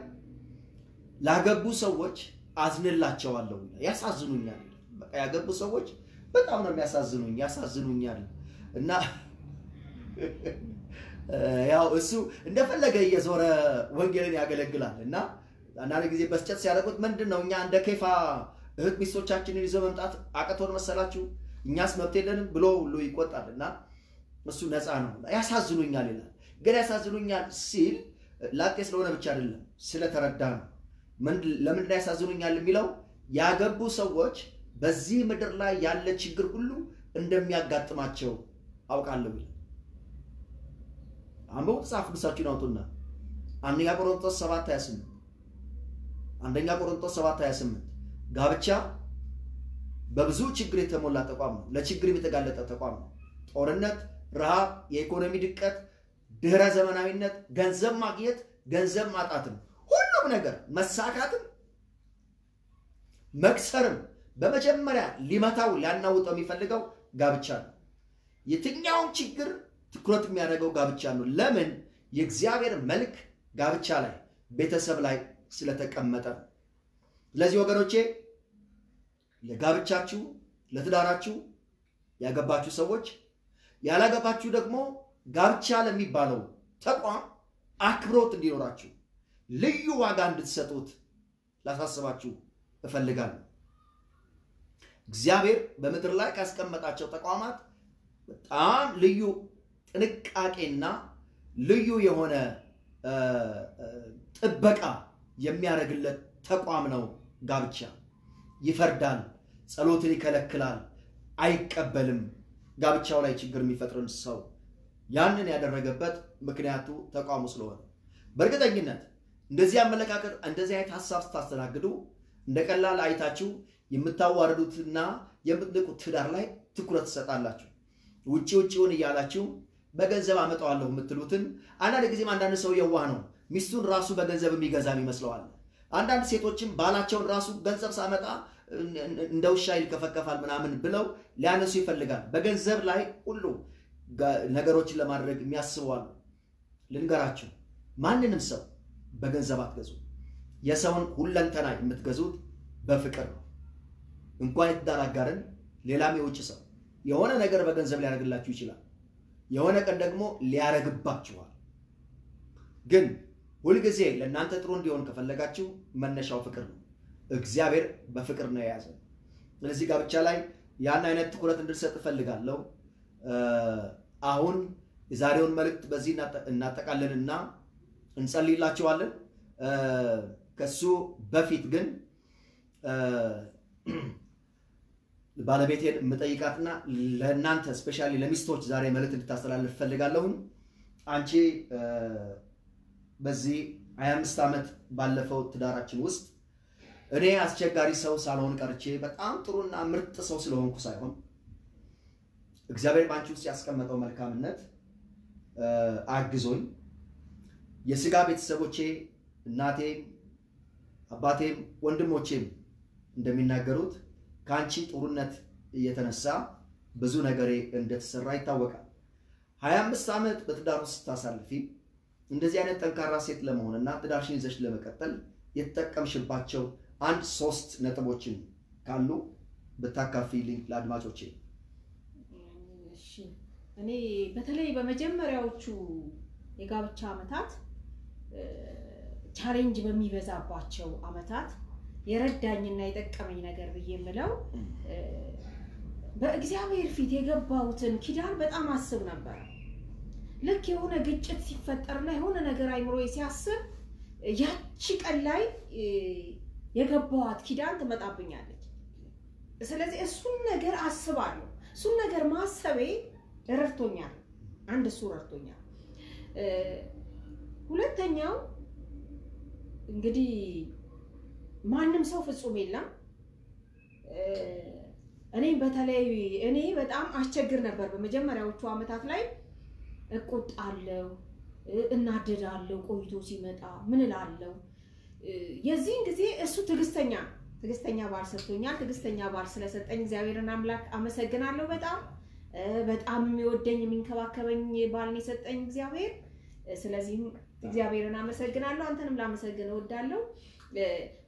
ላገቡ ሰዎች አዝንላቸዋለሁ፣ ያሳዝኑኛል። በቃ ያገቡ ሰዎች በጣም ነው የሚያሳዝኑኝ ያሳዝኑኛል እና ያው እሱ እንደፈለገ እየዞረ ወንጌልን ያገለግላል እና አንዳንድ ጊዜ በስጨት ሲያደርጉት ምንድነው እኛ እንደ ከፋ እህት ሚስቶቻችንን ይዘው መምጣት አቀቶን መሰላችሁ እኛስ መብት የለንም ብሎ ሁሉ ይቆጣልና እሱ ነፃ ነው ያሳዝኑኛል ይላል። ግን ያሳዝኑኛል ሲል ላጤ ስለሆነ ብቻ አይደለም ስለተረዳ ነው። ምን ለምን ያሳዝኑኛል የሚለው ያገቡ ሰዎች በዚህ ምድር ላይ ያለ ችግር ሁሉ እንደሚያጋጥማቸው አውቃለሁ ይላል። አምቦት ጻፍ ብሳችሁን አውጡና አንደኛ ቆሮንቶስ ሰባት ሃያ ስምንት አንደኛ ቆሮንቶስ ሰባት ሃያ ስምንት ጋብቻ በብዙ ችግር የተሞላ ተቋም ነው። ለችግር የተጋለጠ ተቋም ነው። ጦርነት፣ ረሃብ፣ የኢኮኖሚ ድቀት፣ ድህረ ዘመናዊነት፣ ገንዘብ ማግኘት፣ ገንዘብ ማጣትም ሁሉም ነገር መሳካትም መክሰርም በመጀመሪያ ሊመታው ሊያናውጠው የሚፈልገው ጋብቻ ነው። የትኛውን ችግር ትኩረት የሚያደርገው ጋብቻ ነው። ለምን? የእግዚአብሔር መልክ ጋብቻ ላይ ቤተሰብ ላይ ስለተቀመጠ። ስለዚህ ወገኖቼ ለጋብቻችሁ ለትዳራችሁ ያገባችሁ ሰዎች ያላገባችሁ ደግሞ ጋብቻ ለሚባለው ተቋም አክብሮት እንዲኖራችሁ ልዩ ዋጋ እንድትሰጡት ላሳስባችሁ እፈልጋለሁ። እግዚአብሔር በምድር ላይ ካስቀመጣቸው ተቋማት በጣም ልዩ ጥንቃቄና ልዩ የሆነ ጥበቃ የሚያደርግለት ተቋም ነው ጋብቻ። ይፈርዳል፣ ጸሎትን ይከለክላል፣ አይቀበልም ጋብቻው ላይ ችግር የሚፈጥርን ሰው። ያንን ያደረገበት ምክንያቱ ተቋሙ ስለሆነ። በእርግጠኝነት እንደዚህ አመለካከት እንደዚህ አይነት ሐሳብ ስታስተናግዱ እንደቀላል አይታችሁ የምታዋርዱትና የምትንቁት ትዳር ላይ ትኩረት ትሰጣላችሁ። ውጪ ውጪውን እያላችሁ በገንዘብ አመጣዋለሁ የምትሉትን አንዳንድ ጊዜም አንዳንድ ሰው የዋህ ነው ሚስቱን ራሱ በገንዘብ የሚገዛም ይመስለዋል። አንዳንድ ሴቶችም ባላቸውን ራሱ ገንዘብ ሳመጣ እንደ ውሻ ይልከፈከፋል ምናምን ብለው ሊያነሱ ይፈልጋል። በገንዘብ ላይ ሁሉ ነገሮችን ለማድረግ የሚያስበዋል። ልንገራችሁ ማንንም ሰው በገንዘብ አትገዙ። የሰውን ሁለንተና የምትገዙት በፍቅር ነው። እንኳን የትዳር አጋርን ሌላም የውጭ ሰው የሆነ ነገር በገንዘብ ሊያደርግላችሁ ይችላል። የሆነ ቀን ደግሞ ሊያደርግባችኋል። ግን ሁልጊዜ ለእናንተ ጥሩ እንዲሆን ከፈለጋችሁ መነሻው ፍቅር ነው። እግዚአብሔር በፍቅር ነው የያዘው። ስለዚህ ጋብቻ ላይ ያን አይነት ትኩረት እንድንሰጥ እፈልጋለሁ። አሁን የዛሬውን መልእክት በዚህ እናጠቃልልና እንጸልይላችኋለን። ከሱ በፊት ግን ባለቤቴን መጠይቃትና ለእናንተ ስፔሻሊ ለሚስቶች ዛሬ መልእክት እንድታስተላልፍ እፈልጋለሁ። አንቺ በዚህ ሃያ አምስት ዓመት ባለፈው ትዳራችን ውስጥ እኔ አስቸጋሪ ሰው ሳልሆን ቀርቼ በጣም ጥሩና ምርጥ ሰው ስለሆንኩ ሳይሆን እግዚአብሔር ባንቺ ውስጥ ያስቀመጠው መልካምነት አግዞኝ የሥጋ ቤተሰቦቼ እናቴም አባቴም ወንድሞቼም እንደሚናገሩት ካንቺ ጥሩነት እየተነሳ ብዙ ነገሬ እንደተሰራ ይታወቃል። ሃያ አምስት ዓመት በትዳር ውስጥ ታሳልፊ እንደዚህ አይነት ጠንካራ ሴት ለመሆንና ትዳርሽን ይዘሽ ለመቀጠል የተጠቀምሽባቸው አንድ ሶስት ነጥቦችን ካሉ በታካፊልኝ ለአድማጮቼ። እሺ እኔ በተለይ በመጀመሪያዎቹ የጋብቻ አመታት ቻሌንጅ በሚበዛባቸው አመታት የረዳኝና የጠቀመኝ ነገር ብዬ የምለው በእግዚአብሔር ፊት የገባሁትን ኪዳን በጣም አስብ ነበር። ልክ የሆነ ግጭት ሲፈጠርና የሆነ ነገር አይምሮዬ ሲያስብ ያቺ ቀን ላይ የገባኋት ኪዳን ትመጣብኛለች። ስለዚህ እሱን ነገር አስባለሁ። እሱን ነገር ማሰቤ ረድቶኛል። አንድ እሱ ረድቶኛል። ሁለተኛው እንግዲህ ማንም ሰው ፍጹም የለም። እኔ በተለይ እኔ በጣም አስቸግር ነበር። በመጀመሪያዎቹ አመታት ላይ እቆጣለሁ፣ እናደዳለሁ። ቆይቶ ሲመጣ ምን እላለሁ? የዚህን ጊዜ እሱ ትዕግስተኛ ትዕግስተኛ ባል ሰጥቶኛል። ትዕግስተኛ ባል ስለሰጠኝ እግዚአብሔርን አምላክ አመሰግናለሁ። በጣም በጣም የሚወደኝ የሚንከባከበኝ ባል ነው የሰጠኝ እግዚአብሔር። ስለዚህ እግዚአብሔርን አመሰግናለሁ። አንተንም ላመሰግን እወዳለሁ።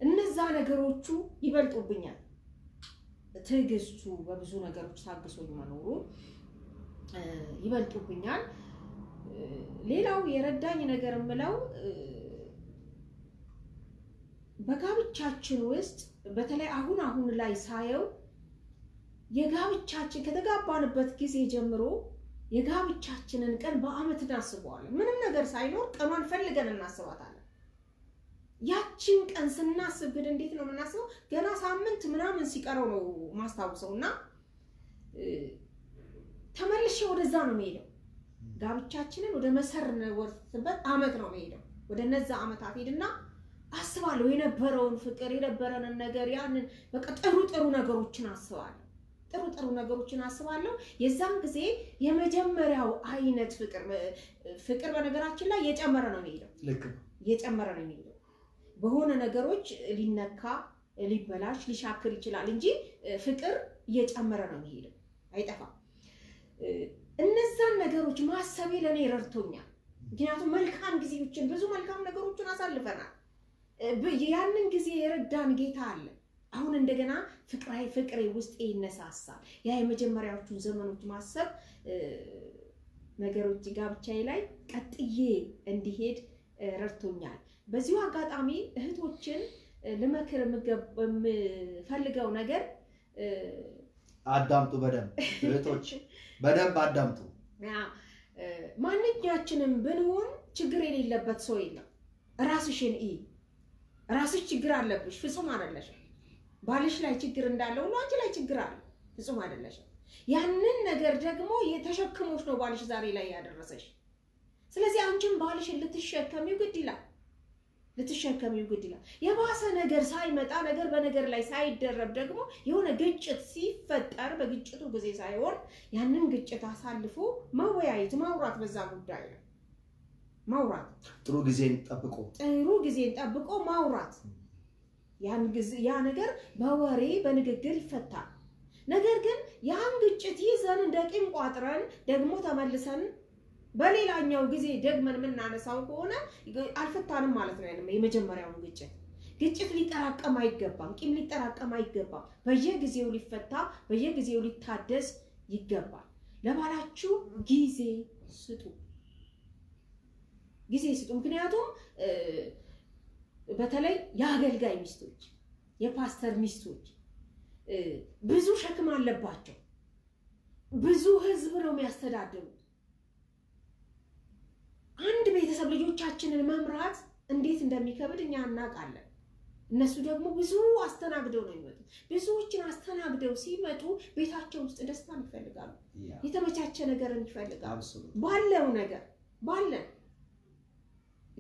እነዛ ነገሮቹ ይበልጡብኛል። ትዕግስቱ በብዙ ነገሮች ታግሶኝ መኖሩ ይበልጡብኛል። ሌላው የረዳኝ ነገር የምለው በጋብቻችን ውስጥ በተለይ አሁን አሁን ላይ ሳየው የጋብቻችን ከተጋባንበት ጊዜ ጀምሮ የጋብቻችንን ቀን በአመት እናስበዋለን። ምንም ነገር ሳይኖር ቀኑን ፈልገን እናስባታለን። ያቺን ቀን ስናስብ ግን እንዴት ነው የምናስበው? ገና ሳምንት ምናምን ሲቀረው ነው ማስታወሰውና ተመልሼ ወደዛ ነው የሚሄደው። ጋብቻችንን ወደ መሰረትንበት አመት ነው የሚሄደው። ወደነዛ አመታት ሄድና አስባለሁ የነበረውን ፍቅር የነበረንን ነገር ያንን በቃ ጥሩ ጥሩ ነገሮችን አስባለሁ። ጥሩ ጥሩ ነገሮችን አስባለሁ። የዛን ጊዜ የመጀመሪያው አይነት ፍቅር ፍቅር በነገራችን ላይ የጨመረ ነው የሚሄደው። ልክ ነው የጨመረ ነው የሚሄደው። በሆነ ነገሮች ሊነካ ሊበላሽ ሊሻክር ይችላል እንጂ ፍቅር የጨመረ ነው የሚሄደው አይጠፋም። እነዛን ነገሮች ማሰቤ ለኔ ረድቶኛል። ምክንያቱም መልካም ጊዜዎችን ብዙ መልካም ነገሮችን አሳልፈናል። ያንን ጊዜ የረዳን ጌታ አለ። አሁን እንደገና ፍቅራይ ፍቅሬ ውስጥ ይነሳሳል። ያ የመጀመሪያዎቹ ዘመኖች ማሰብ ነገሮች ጋብቻዬ ላይ ቀጥዬ እንዲሄድ ረድቶኛል። በዚሁ አጋጣሚ እህቶችን ለመከረ ምፈልገው ነገር አዳምጡ በደንብ እህቶች በደንብ አዳምጡ። ማንኛችንም ብንሆን ችግር የሌለበት ሰው የለም። ራስሽን እ ራስሽ ችግር አለብሽ ፍጹም አይደለሽም። ባልሽ ላይ ችግር እንዳለው ነው አንቺ ላይ ችግር አለ ፍጹም አይደለሽም። ያንን ነገር ደግሞ የተሸክሞሽ ነው ባልሽ ዛሬ ላይ ያደረሰሽ። ስለዚህ አንቺም ባልሽን ልትሸከሚው ግድ ይላል ልትሸከሚው ግድ ይላል። የባሰ ነገር ሳይመጣ ነገር በነገር ላይ ሳይደረብ ደግሞ የሆነ ግጭት ሲፈጠር በግጭቱ ጊዜ ሳይሆን ያንን ግጭት አሳልፎ መወያየት ማውራት በዛ ጉዳይ ላይ ማውራት ጥሩ ጊዜን ጠብቆ ጥሩ ጊዜን ጠብቆ ማውራት ያን ጊዜ ያ ነገር በወሬ በንግግር ይፈታል። ነገር ግን ያን ግጭት ይዘን እንደቂም ቋጥረን ደግሞ ተመልሰን በሌላኛው ጊዜ ደግመን ምናነሳው ከሆነ አልፈታንም ማለት ነው። ያንም የመጀመሪያው ግጭት ግጭት ሊጠራቀም አይገባም። ቂም ሊጠራቀም አይገባም። በየጊዜው ሊፈታ በየጊዜው ሊታደስ ይገባል። ለባላችሁ ጊዜ ስጡ ጊዜ ስጡ። ምክንያቱም በተለይ የአገልጋይ ሚስቶች የፓስተር ሚስቶች ብዙ ሸክም አለባቸው። ብዙ ህዝብ ነው የሚያስተዳድሩት። አንድ ቤተሰብ ልጆቻችንን መምራት እንዴት እንደሚከብድ እኛ እናውቃለን። እነሱ ደግሞ ብዙ አስተናግደው ነው የሚመጡት። ብዙዎችን አስተናግደው ሲመጡ ቤታቸው ውስጥ ደስታን ይፈልጋሉ። የተመቻቸ ነገርን ይፈልጋሉ። ባለው ነገር ባለን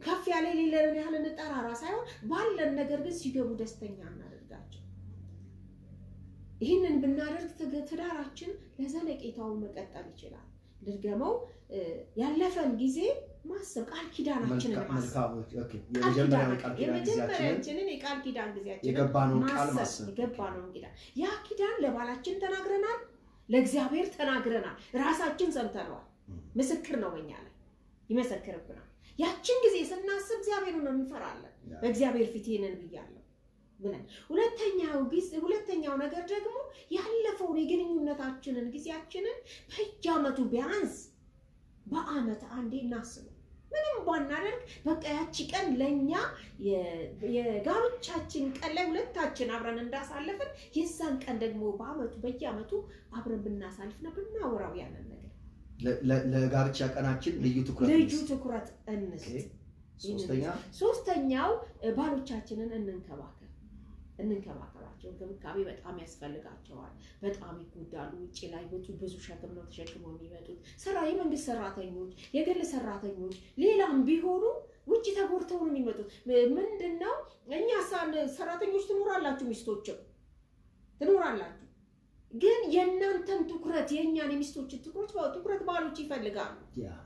ከፍ ያለ ሌላን ያህል እንጠራራ ሳይሆን ባለን ነገር ግን ሲገቡ ደስተኛ እናደርጋቸው። ይህንን ብናደርግ ትዳራችን ለዘለቄታው መቀጠል ይችላል። ድርገመው ያለፈን ጊዜ ማሰብ ቃል ኪዳናችንን ማሰብ የመጀመሪያችንን የቃል ኪዳን ጊዜያችንን የገባነውን ቃል ማሰብ የገባነውን ኪዳን ያ ኪዳን ለባላችን ተናግረናል ለእግዚአብሔር ተናግረናል ራሳችን ሰምተነዋል። ምስክር ነው በእኛ ላይ ይመሰክርብናል። ያችን ጊዜ ስናስብ እግዚአብሔርን እንፈራለን። በእግዚአብሔር ፊት ይሄንን ብያለሁ ብለን ሁለተኛው ጊዜ ሁለተኛው ነገር ደግሞ ያለፈው የግንኙነታችንን ጊዜያችንን በየአመቱ ቢያንስ በአመት አንዴ እናስብ። ምንም ባናደርግ በቃ ያቺ ቀን ለኛ የጋብቻችን ቀን ላይ ሁለታችን አብረን እንዳሳለፍን የዛን ቀን ደግሞ በአመቱ በየአመቱ አብረን ብናሳልፍና ብናወራው ያንን ነገር ለጋብቻ ቀናችን ልዩ ትኩረት ልዩ ትኩረት እንስጥ። ሶስተኛ ሶስተኛው ባሎቻችንን እንንከባከብ እንንከባከባቸው። እንክብካቤ በጣም ያስፈልጋቸዋል። በጣም ይጎዳሉ። ውጪ ላይ ብዙ ሸክም ነው ተሸክመው የሚመጡት። ስራ የመንግስት ሰራተኞች የግል ሰራተኞች ሌላም ቢሆኑ ውጪ ተጎድተው ነው የሚመጡት። ምንድነው እኛ ሰራተኞች ትኖራላችሁ ሚስቶችም ትኖራላችሁ ግን የእናንተን ትኩረት የኛን የሚስቶችን ትኩረት ትኩረት ባሎች ይፈልጋሉ።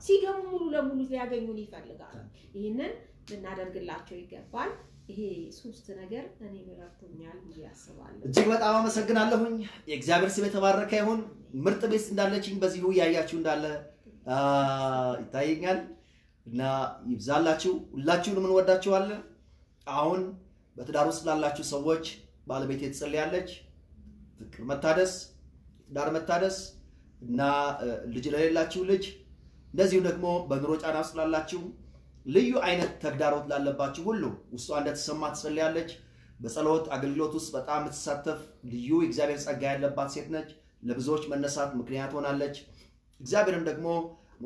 ሲገቡ ሙሉ ለሙሉ ያገኙን ይፈልጋሉ። ይሄንን እናደርግላቸው ይገባል። ይሄ ሶስት ነገር እኔ ይረጥቶኛል ይያስባል። እጅግ በጣም አመሰግናለሁኝ። የእግዚአብሔር ስም የተባረከ ይሁን። ምርጥ ቤት እንዳለችኝ በዚሁ ያያችሁ እንዳለ ይታየኛል እና ይብዛላችሁ። ሁላችሁንም እንወዳችኋለን። አሁን በትዳር ውስጥ ላላችሁ ሰዎች ባለቤቴ ትጸልያለች ፍቅር መታደስ ዳር መታደስ እና ልጅ ለሌላችሁ ልጅ እንደዚሁ ደግሞ በኑሮ ጫና ውስጥ ላላችሁ ልዩ አይነት ተግዳሮት ላለባችሁ ሁሉ ውስጧ እንደተሰማ ትጸልያለች። በጸሎት አገልግሎት ውስጥ በጣም ተሳተፍ ልዩ እግዚአብሔር ጸጋ ያለባት ሴት ነች ለብዙዎች መነሳት ምክንያት ሆናለች እግዚአብሔርም ደግሞ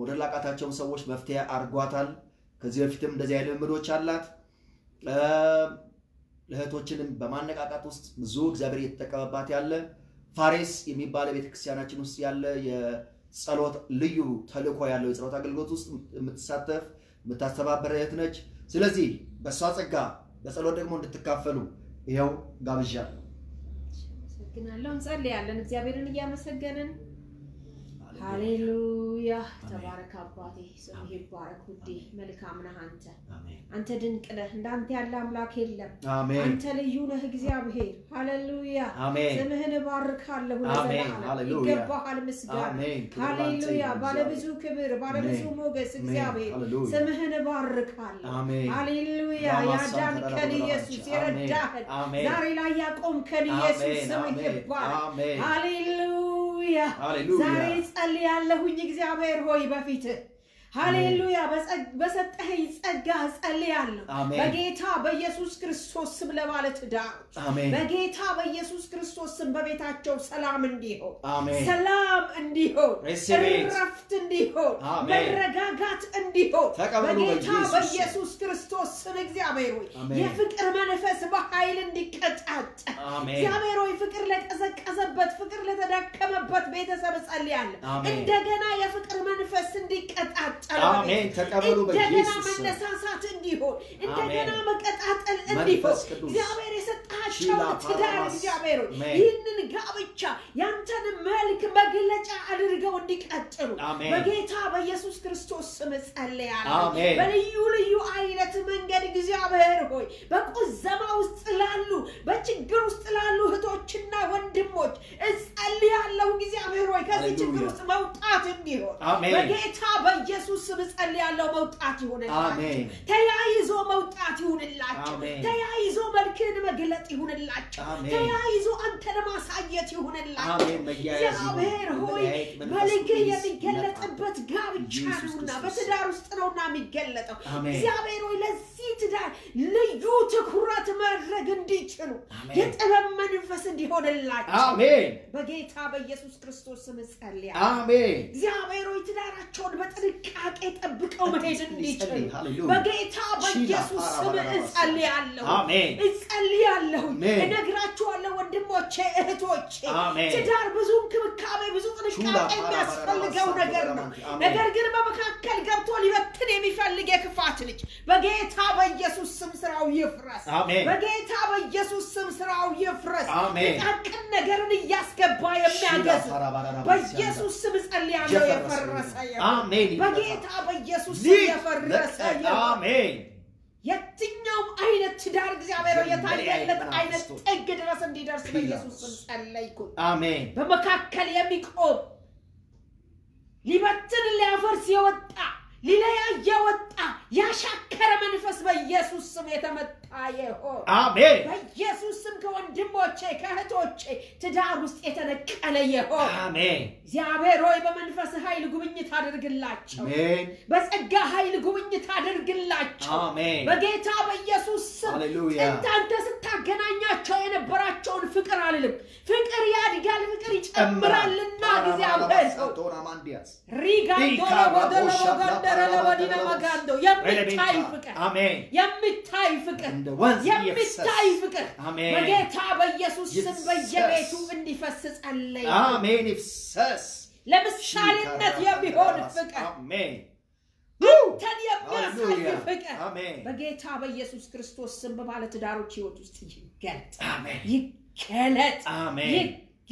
ወደላቃታቸው ሰዎች መፍትያ አርጓታል ከዚህ በፊትም እንደዚህ አይነት ልምዶች አላት ለህቶችንም በማነቃቃት ውስጥ ብዙ እግዚአብሔር የተጠቀመባት ያለ ፋሪስ የሚባል ቤተክርስቲያናችን ውስጥ ያለ የጸሎት ልዩ ተልእኮ ያለው የጸሎት አገልግሎት ውስጥ የምትሳተፍ የምታስተባበር እህት ነች ስለዚህ በሷ ጸጋ በጸሎት ደግሞ እንድትካፈሉ ይሄው ጋብዣለሁ ሰግናለሁ እንጸልያለን እግዚአብሔርን እያመሰገንን ሃሌሉያ ተባረክ አባቴ ስምህ ይባረክ ውዴ መልካም ነህ አንተ አንተ ድንቅ ነህ እንዳንተ ያለ አምላክ የለም አንተ ልዩ ነህ እግዚአብሔር ሃሌሉያ ስምህን ባርካለሁ ለዘላለም ይገባሃል ምስጋና ሃሌሉያ ባለ ብዙ ክብር ባለ ብዙ ሞገስ እግዚአብሔር ስምህን ባርካለሁ ሃሌሉያ ያዳንከን ኢየሱስ ይረዳህ ዛሬ ላይ ያቆምከን ኢየሱስ ስምህ ይባረክ ሃሌሉያ Hallelujah. Zari sallallahu egzaber hoy befit. Hallelujah. Besettehing ጸጋ sallallahu. Begeta beYesus Kristos sm lebalet daud. Begeta beYesus Kristos sm bebetacho salam indiho. Salam indiho. Raft indiho. Meregagat indiho. Begeta beYesus Kristos sm egzaber hoy. Yefkir manefes bahail indikatat. Egzaber hoy fikir let azakazabet fikir let adakemebet ቤተሰብ ጸልያለሁ እንደገና የፍቅር መንፈስ እንዲቀጣጥ አሜን ተቀበሉ በኢየሱስ ስም እንደገና መነሳሳት እንዲሆን እንደገና መቀጣጠል እንዲሆን እግዚአብሔር የሰጣቸው ትዳር እግዚአብሔር ይህንን ጋብቻ ያንተን መልክ መግለጫ አድርገው እንዲቀጥሉ በጌታ በኢየሱስ ክርስቶስ ስም ጸልያለሁ በልዩ ልዩ አይነት መንገድ እግዚአብሔር ሆይ በቁዘማ ውስጥ ላሉ በችግር ውስጥ ላሉ እህቶችና ወንድሞች ጸልያለሁ እግዚአብሔር ወይ ከዚህ ችግር ውስጥ መውጣት እንዲሆን በጌታ በኢየሱስ ስም ጸልያለሁ መውጣት ይሁንላችሁ ተያይዞ መውጣት ይሁንላችሁ ተያይዞ መልክን መግለጥ ይሁንላችሁ ተያይዞ አንተን ማሳየት ይሁንላችሁ እግዚአብሔር ሆይ መልክ የሚገለጥበት ጋብቻ ነውና በትዳር ውስጥ ነውና የሚገለጠው እግዚአብሔር ወይ ለዚህ ትዳር ልዩ ትኩረት ማድረግ እንዲችሉ የጥበብ መንፈስ እንዲሆንላችሁ አሜን በጌታ በኢየሱስ ክርስቶስ ስም ጸልያለሁ አሜን እግዚአብሔር ሆይ ትዳራቸውን በጥንቃቄ ጠብቀው መሄድ እንዲችሉ በጌታ በኢየሱስ ስም ጸልያለሁ አሜን ጸልያለሁ እነግራችኋለሁ ወንድሞቼ እህቶቼ ትዳር ብዙ ክብካቤ ብዙ ጥንቃቄ የሚያስፈልገው ነገር ነው ነገር ግን በመካከል ገብቶ ሊበትን የሚፈልግ የክፋት ልጅ በጌታ በኢየሱስ ስም ስራው ይፍረስ በጌታ በኢየሱስ ስም ስራው ይፍረስ ጥንቃቄን ነገርን ያስገባ የሚያገዝ በኢየሱስ ስም ጸልያለሁ የፈረሰ አሜን በጌታ በኢየሱስ ስም የፈረሰ አሜን የትኛውም አይነት ትዳር እግዚአብሔር የታየለት አይነት ጥግ ድረስ እንዲደርስ በኢየሱስ ስም ጸለይኩ አሜን በመካከል የሚቆም ሊበትን ሊያፈርስ የወጣ ሊለያይ የወጣ ያሻከረ መንፈስ በኢየሱስ ስም የተመታ ይሁን አሜን በኢየሱስ ስም ከወንድሞቼ ከእህቶቼ ትዳር ውስጥ የተነቀለ ይሁን አሜን እግዚአብሔር ሆይ በመንፈስ ኃይል ጉብኝት አድርግላችሁ አሜን በጸጋ ኃይል ጉብኝት አድርግላችሁ አሜን በጌታ በኢየሱስ ስም እንታንተ ስታገናኛቸው የነበራቸውን ፍቅር አልልም ፍቅር ያድጋል ፍቅር ይጨምራልና እግዚአብሔር ቶራማንዲያስ ሪጋ ዶራ ደረለወዲና ማጋንዶ የምታይ ፍቅር አሜን የምታይ ፍቅር የምታይ ፍቅር አሜን በጌታ በኢየሱስ ስም በየቤቱ እንዲፈስ ጸልይ አሜን ይፍሰስ ለምሳሌነት የሚሆን ፍቅር አሜን አንተን የሚያሳይ ፍቅር አሜን በጌታ በኢየሱስ ክርስቶስ ስም በባለ ትዳሮች ሕይወት ውስጥ ይገለጥ አሜን ይገለጥ አሜን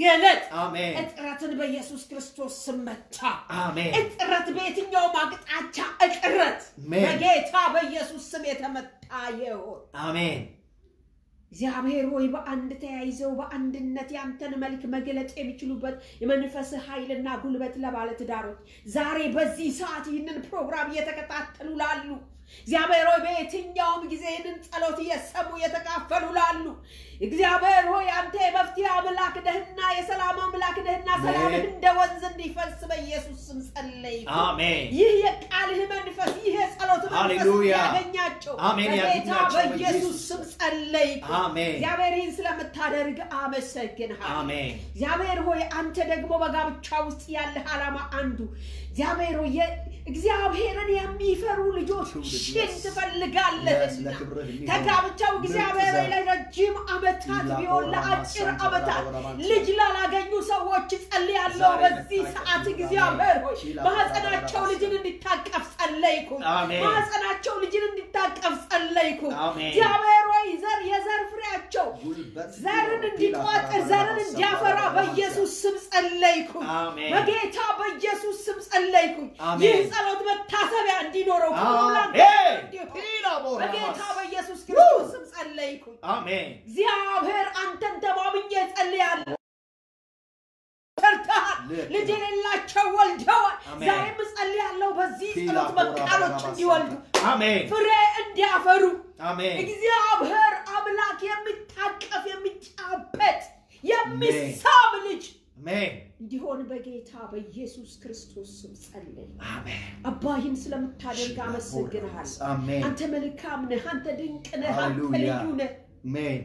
ይገለጥ አሜን እጥረትን በኢየሱስ ክርስቶስ ስም መታ አሜን እጥረት በየትኛው ማቅጣጫ እጥረት በጌታ በኢየሱስ ስም የተመታ ይሁን አሜን እግዚአብሔር ሆይ በአንድ ተያይዘው በአንድነት ያንተን መልክ መግለጥ የሚችሉበት የመንፈስ ኃይልና ጉልበት ለባለ ትዳሮች ዛሬ በዚህ ሰዓት ይህንን ፕሮግራም እየተከታተሉ ላሉ እግዚአብሔር ሆይ በየትኛውም ጊዜ ይህንን ጸሎት እየሰሙ የተካፈሉ ላሉ እግዚአብሔር ሆይ አንተ መፍትሄ አምላክ ነህና የሰላም አምላክ ነህና ሰላም እንደወንዝ እንዲፈልስ በኢየሱስ ስም ጸለይ። አሜን። ይህ የቃልህ መንፈስ ይህ ጸሎት መንፈስ ያገኛቸው። አሜን። ያገኛቸው በኢየሱስ ስም ጸለይ። አሜን። እግዚአብሔርን ስለምታደርግ አመሰግንሃለሁ። አሜን። እግዚአብሔር ሆይ አንተ ደግሞ በጋብቻ ውስጥ ያለ ዓላማ አንዱ እግዚአብሔር ሆይ እግዚአብሔርን የሚፈሩ ልጆች ትፈልጋለህና ተጋብቻው እግዚአብሔር ለረጅም አመታት ቢሆን ለአጭር አመታት ልጅ ላላገኙ ሰዎች ጸልያለሁ። በዚህ ሰዓት እግዚአብሔር ሆይ ማህፀናቸው ልጅን እንዲታቀፍ ጸለይኩ። ማህፀናቸው ልጅን እንዲታቀፍ ጸለይኩ። እግዚአብሔር ሆይ ዘር የዘር ፍሬያቸው ዘርን እንዲቋጥር ዘርን እንዲያፈራ በኢየሱስ ስም ጸለይኩ። በጌታ በኢየሱስ ስም ጸለይኩ። ይህ ጸሎት መታሰቢያ እንዲኖረው በጌታ በኢየሱስ ክርስቶስ ስም ጸለይኩ። አሜን። እግዚአብሔር አንተን ተማምኜ ጸልያለሁ። ልጅ የሌላቸው ወልደዋል። ዛሬም ጸልያለሁ በዚህ ጸሎት መቃኖች እንዲወልዱ ፍሬ እንዲያፈሩ እግዚአብሔር አምላክ የሚታቀፍ የሚጫበት የሚሳብ ልጅ አሜን እንዲሆን በጌታ በኢየሱስ ክርስቶስ ስም ጸልይ። አሜን። አባህን ስለምታደርግ አመሰግንሃለሁ። አሜን። አንተ መልካም ነህ። አንተ ድንቅ ነህ። አንተ ልዩ ነህ። አሜን።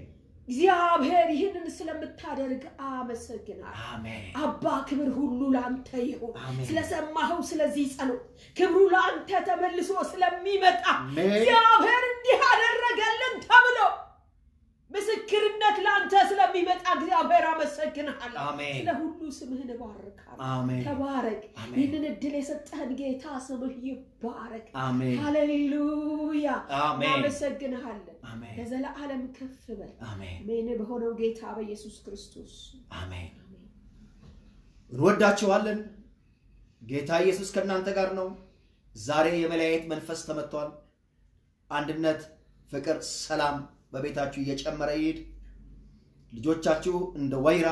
እግዚአብሔር ይህንን ስለምታደርግ አመሰግንሃለሁ። አሜን። አባ ክብር ሁሉ ላንተ ይሁን። ስለሰማኸው ስለዚህ ጸሎት ክብሩ ላንተ ተመልሶ ስለሚመጣ እግዚአብሔር እንዲህ አደረገልን ተብሎ ምስክርነት ላንተ ስለሚመጣ እግዚአብሔር አመሰግንሃለሁ። ለሁሉ ስምህን ባርካለሁ። አሜን። ተባረክ። ይህንን እድል የሰጠህን ጌታ ስምህ ይባረክ። ሃሌሉያ። አመሰግንሃለሁ። ለዘላለም ከፍ በል። አሜን። በሆነው ጌታ በኢየሱስ ክርስቶስ አሜን። እንወዳችኋለን። ጌታ ኢየሱስ ከናንተ ጋር ነው። ዛሬ የመለያየት መንፈስ ተመቷል። አንድነት፣ ፍቅር፣ ሰላም በቤታችሁ እየጨመረ ይድ ልጆቻችሁ እንደ ወይራ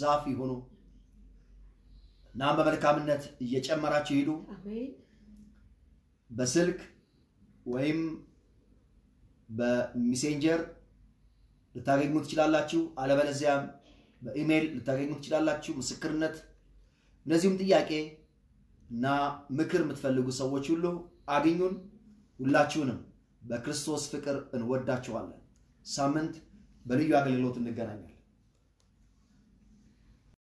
ዛፍ ይሆኑ እና በመልካምነት እየጨመራችሁ ይዱ። አሜን። በስልክ ወይም በሜሴንጀር ልታገኙት ይችላልላችሁ፣ አለበለዚያ በኢሜል ልታገኙት ይችላልላችሁ። ምስክርነት እነዚህም ጥያቄ እና ምክር የምትፈልጉ ሰዎች ሁሉ አግኙን። ሁላችሁንም በክርስቶስ ፍቅር እንወዳችኋለን። ሳምንት በልዩ አገልግሎት እንገናኛለን።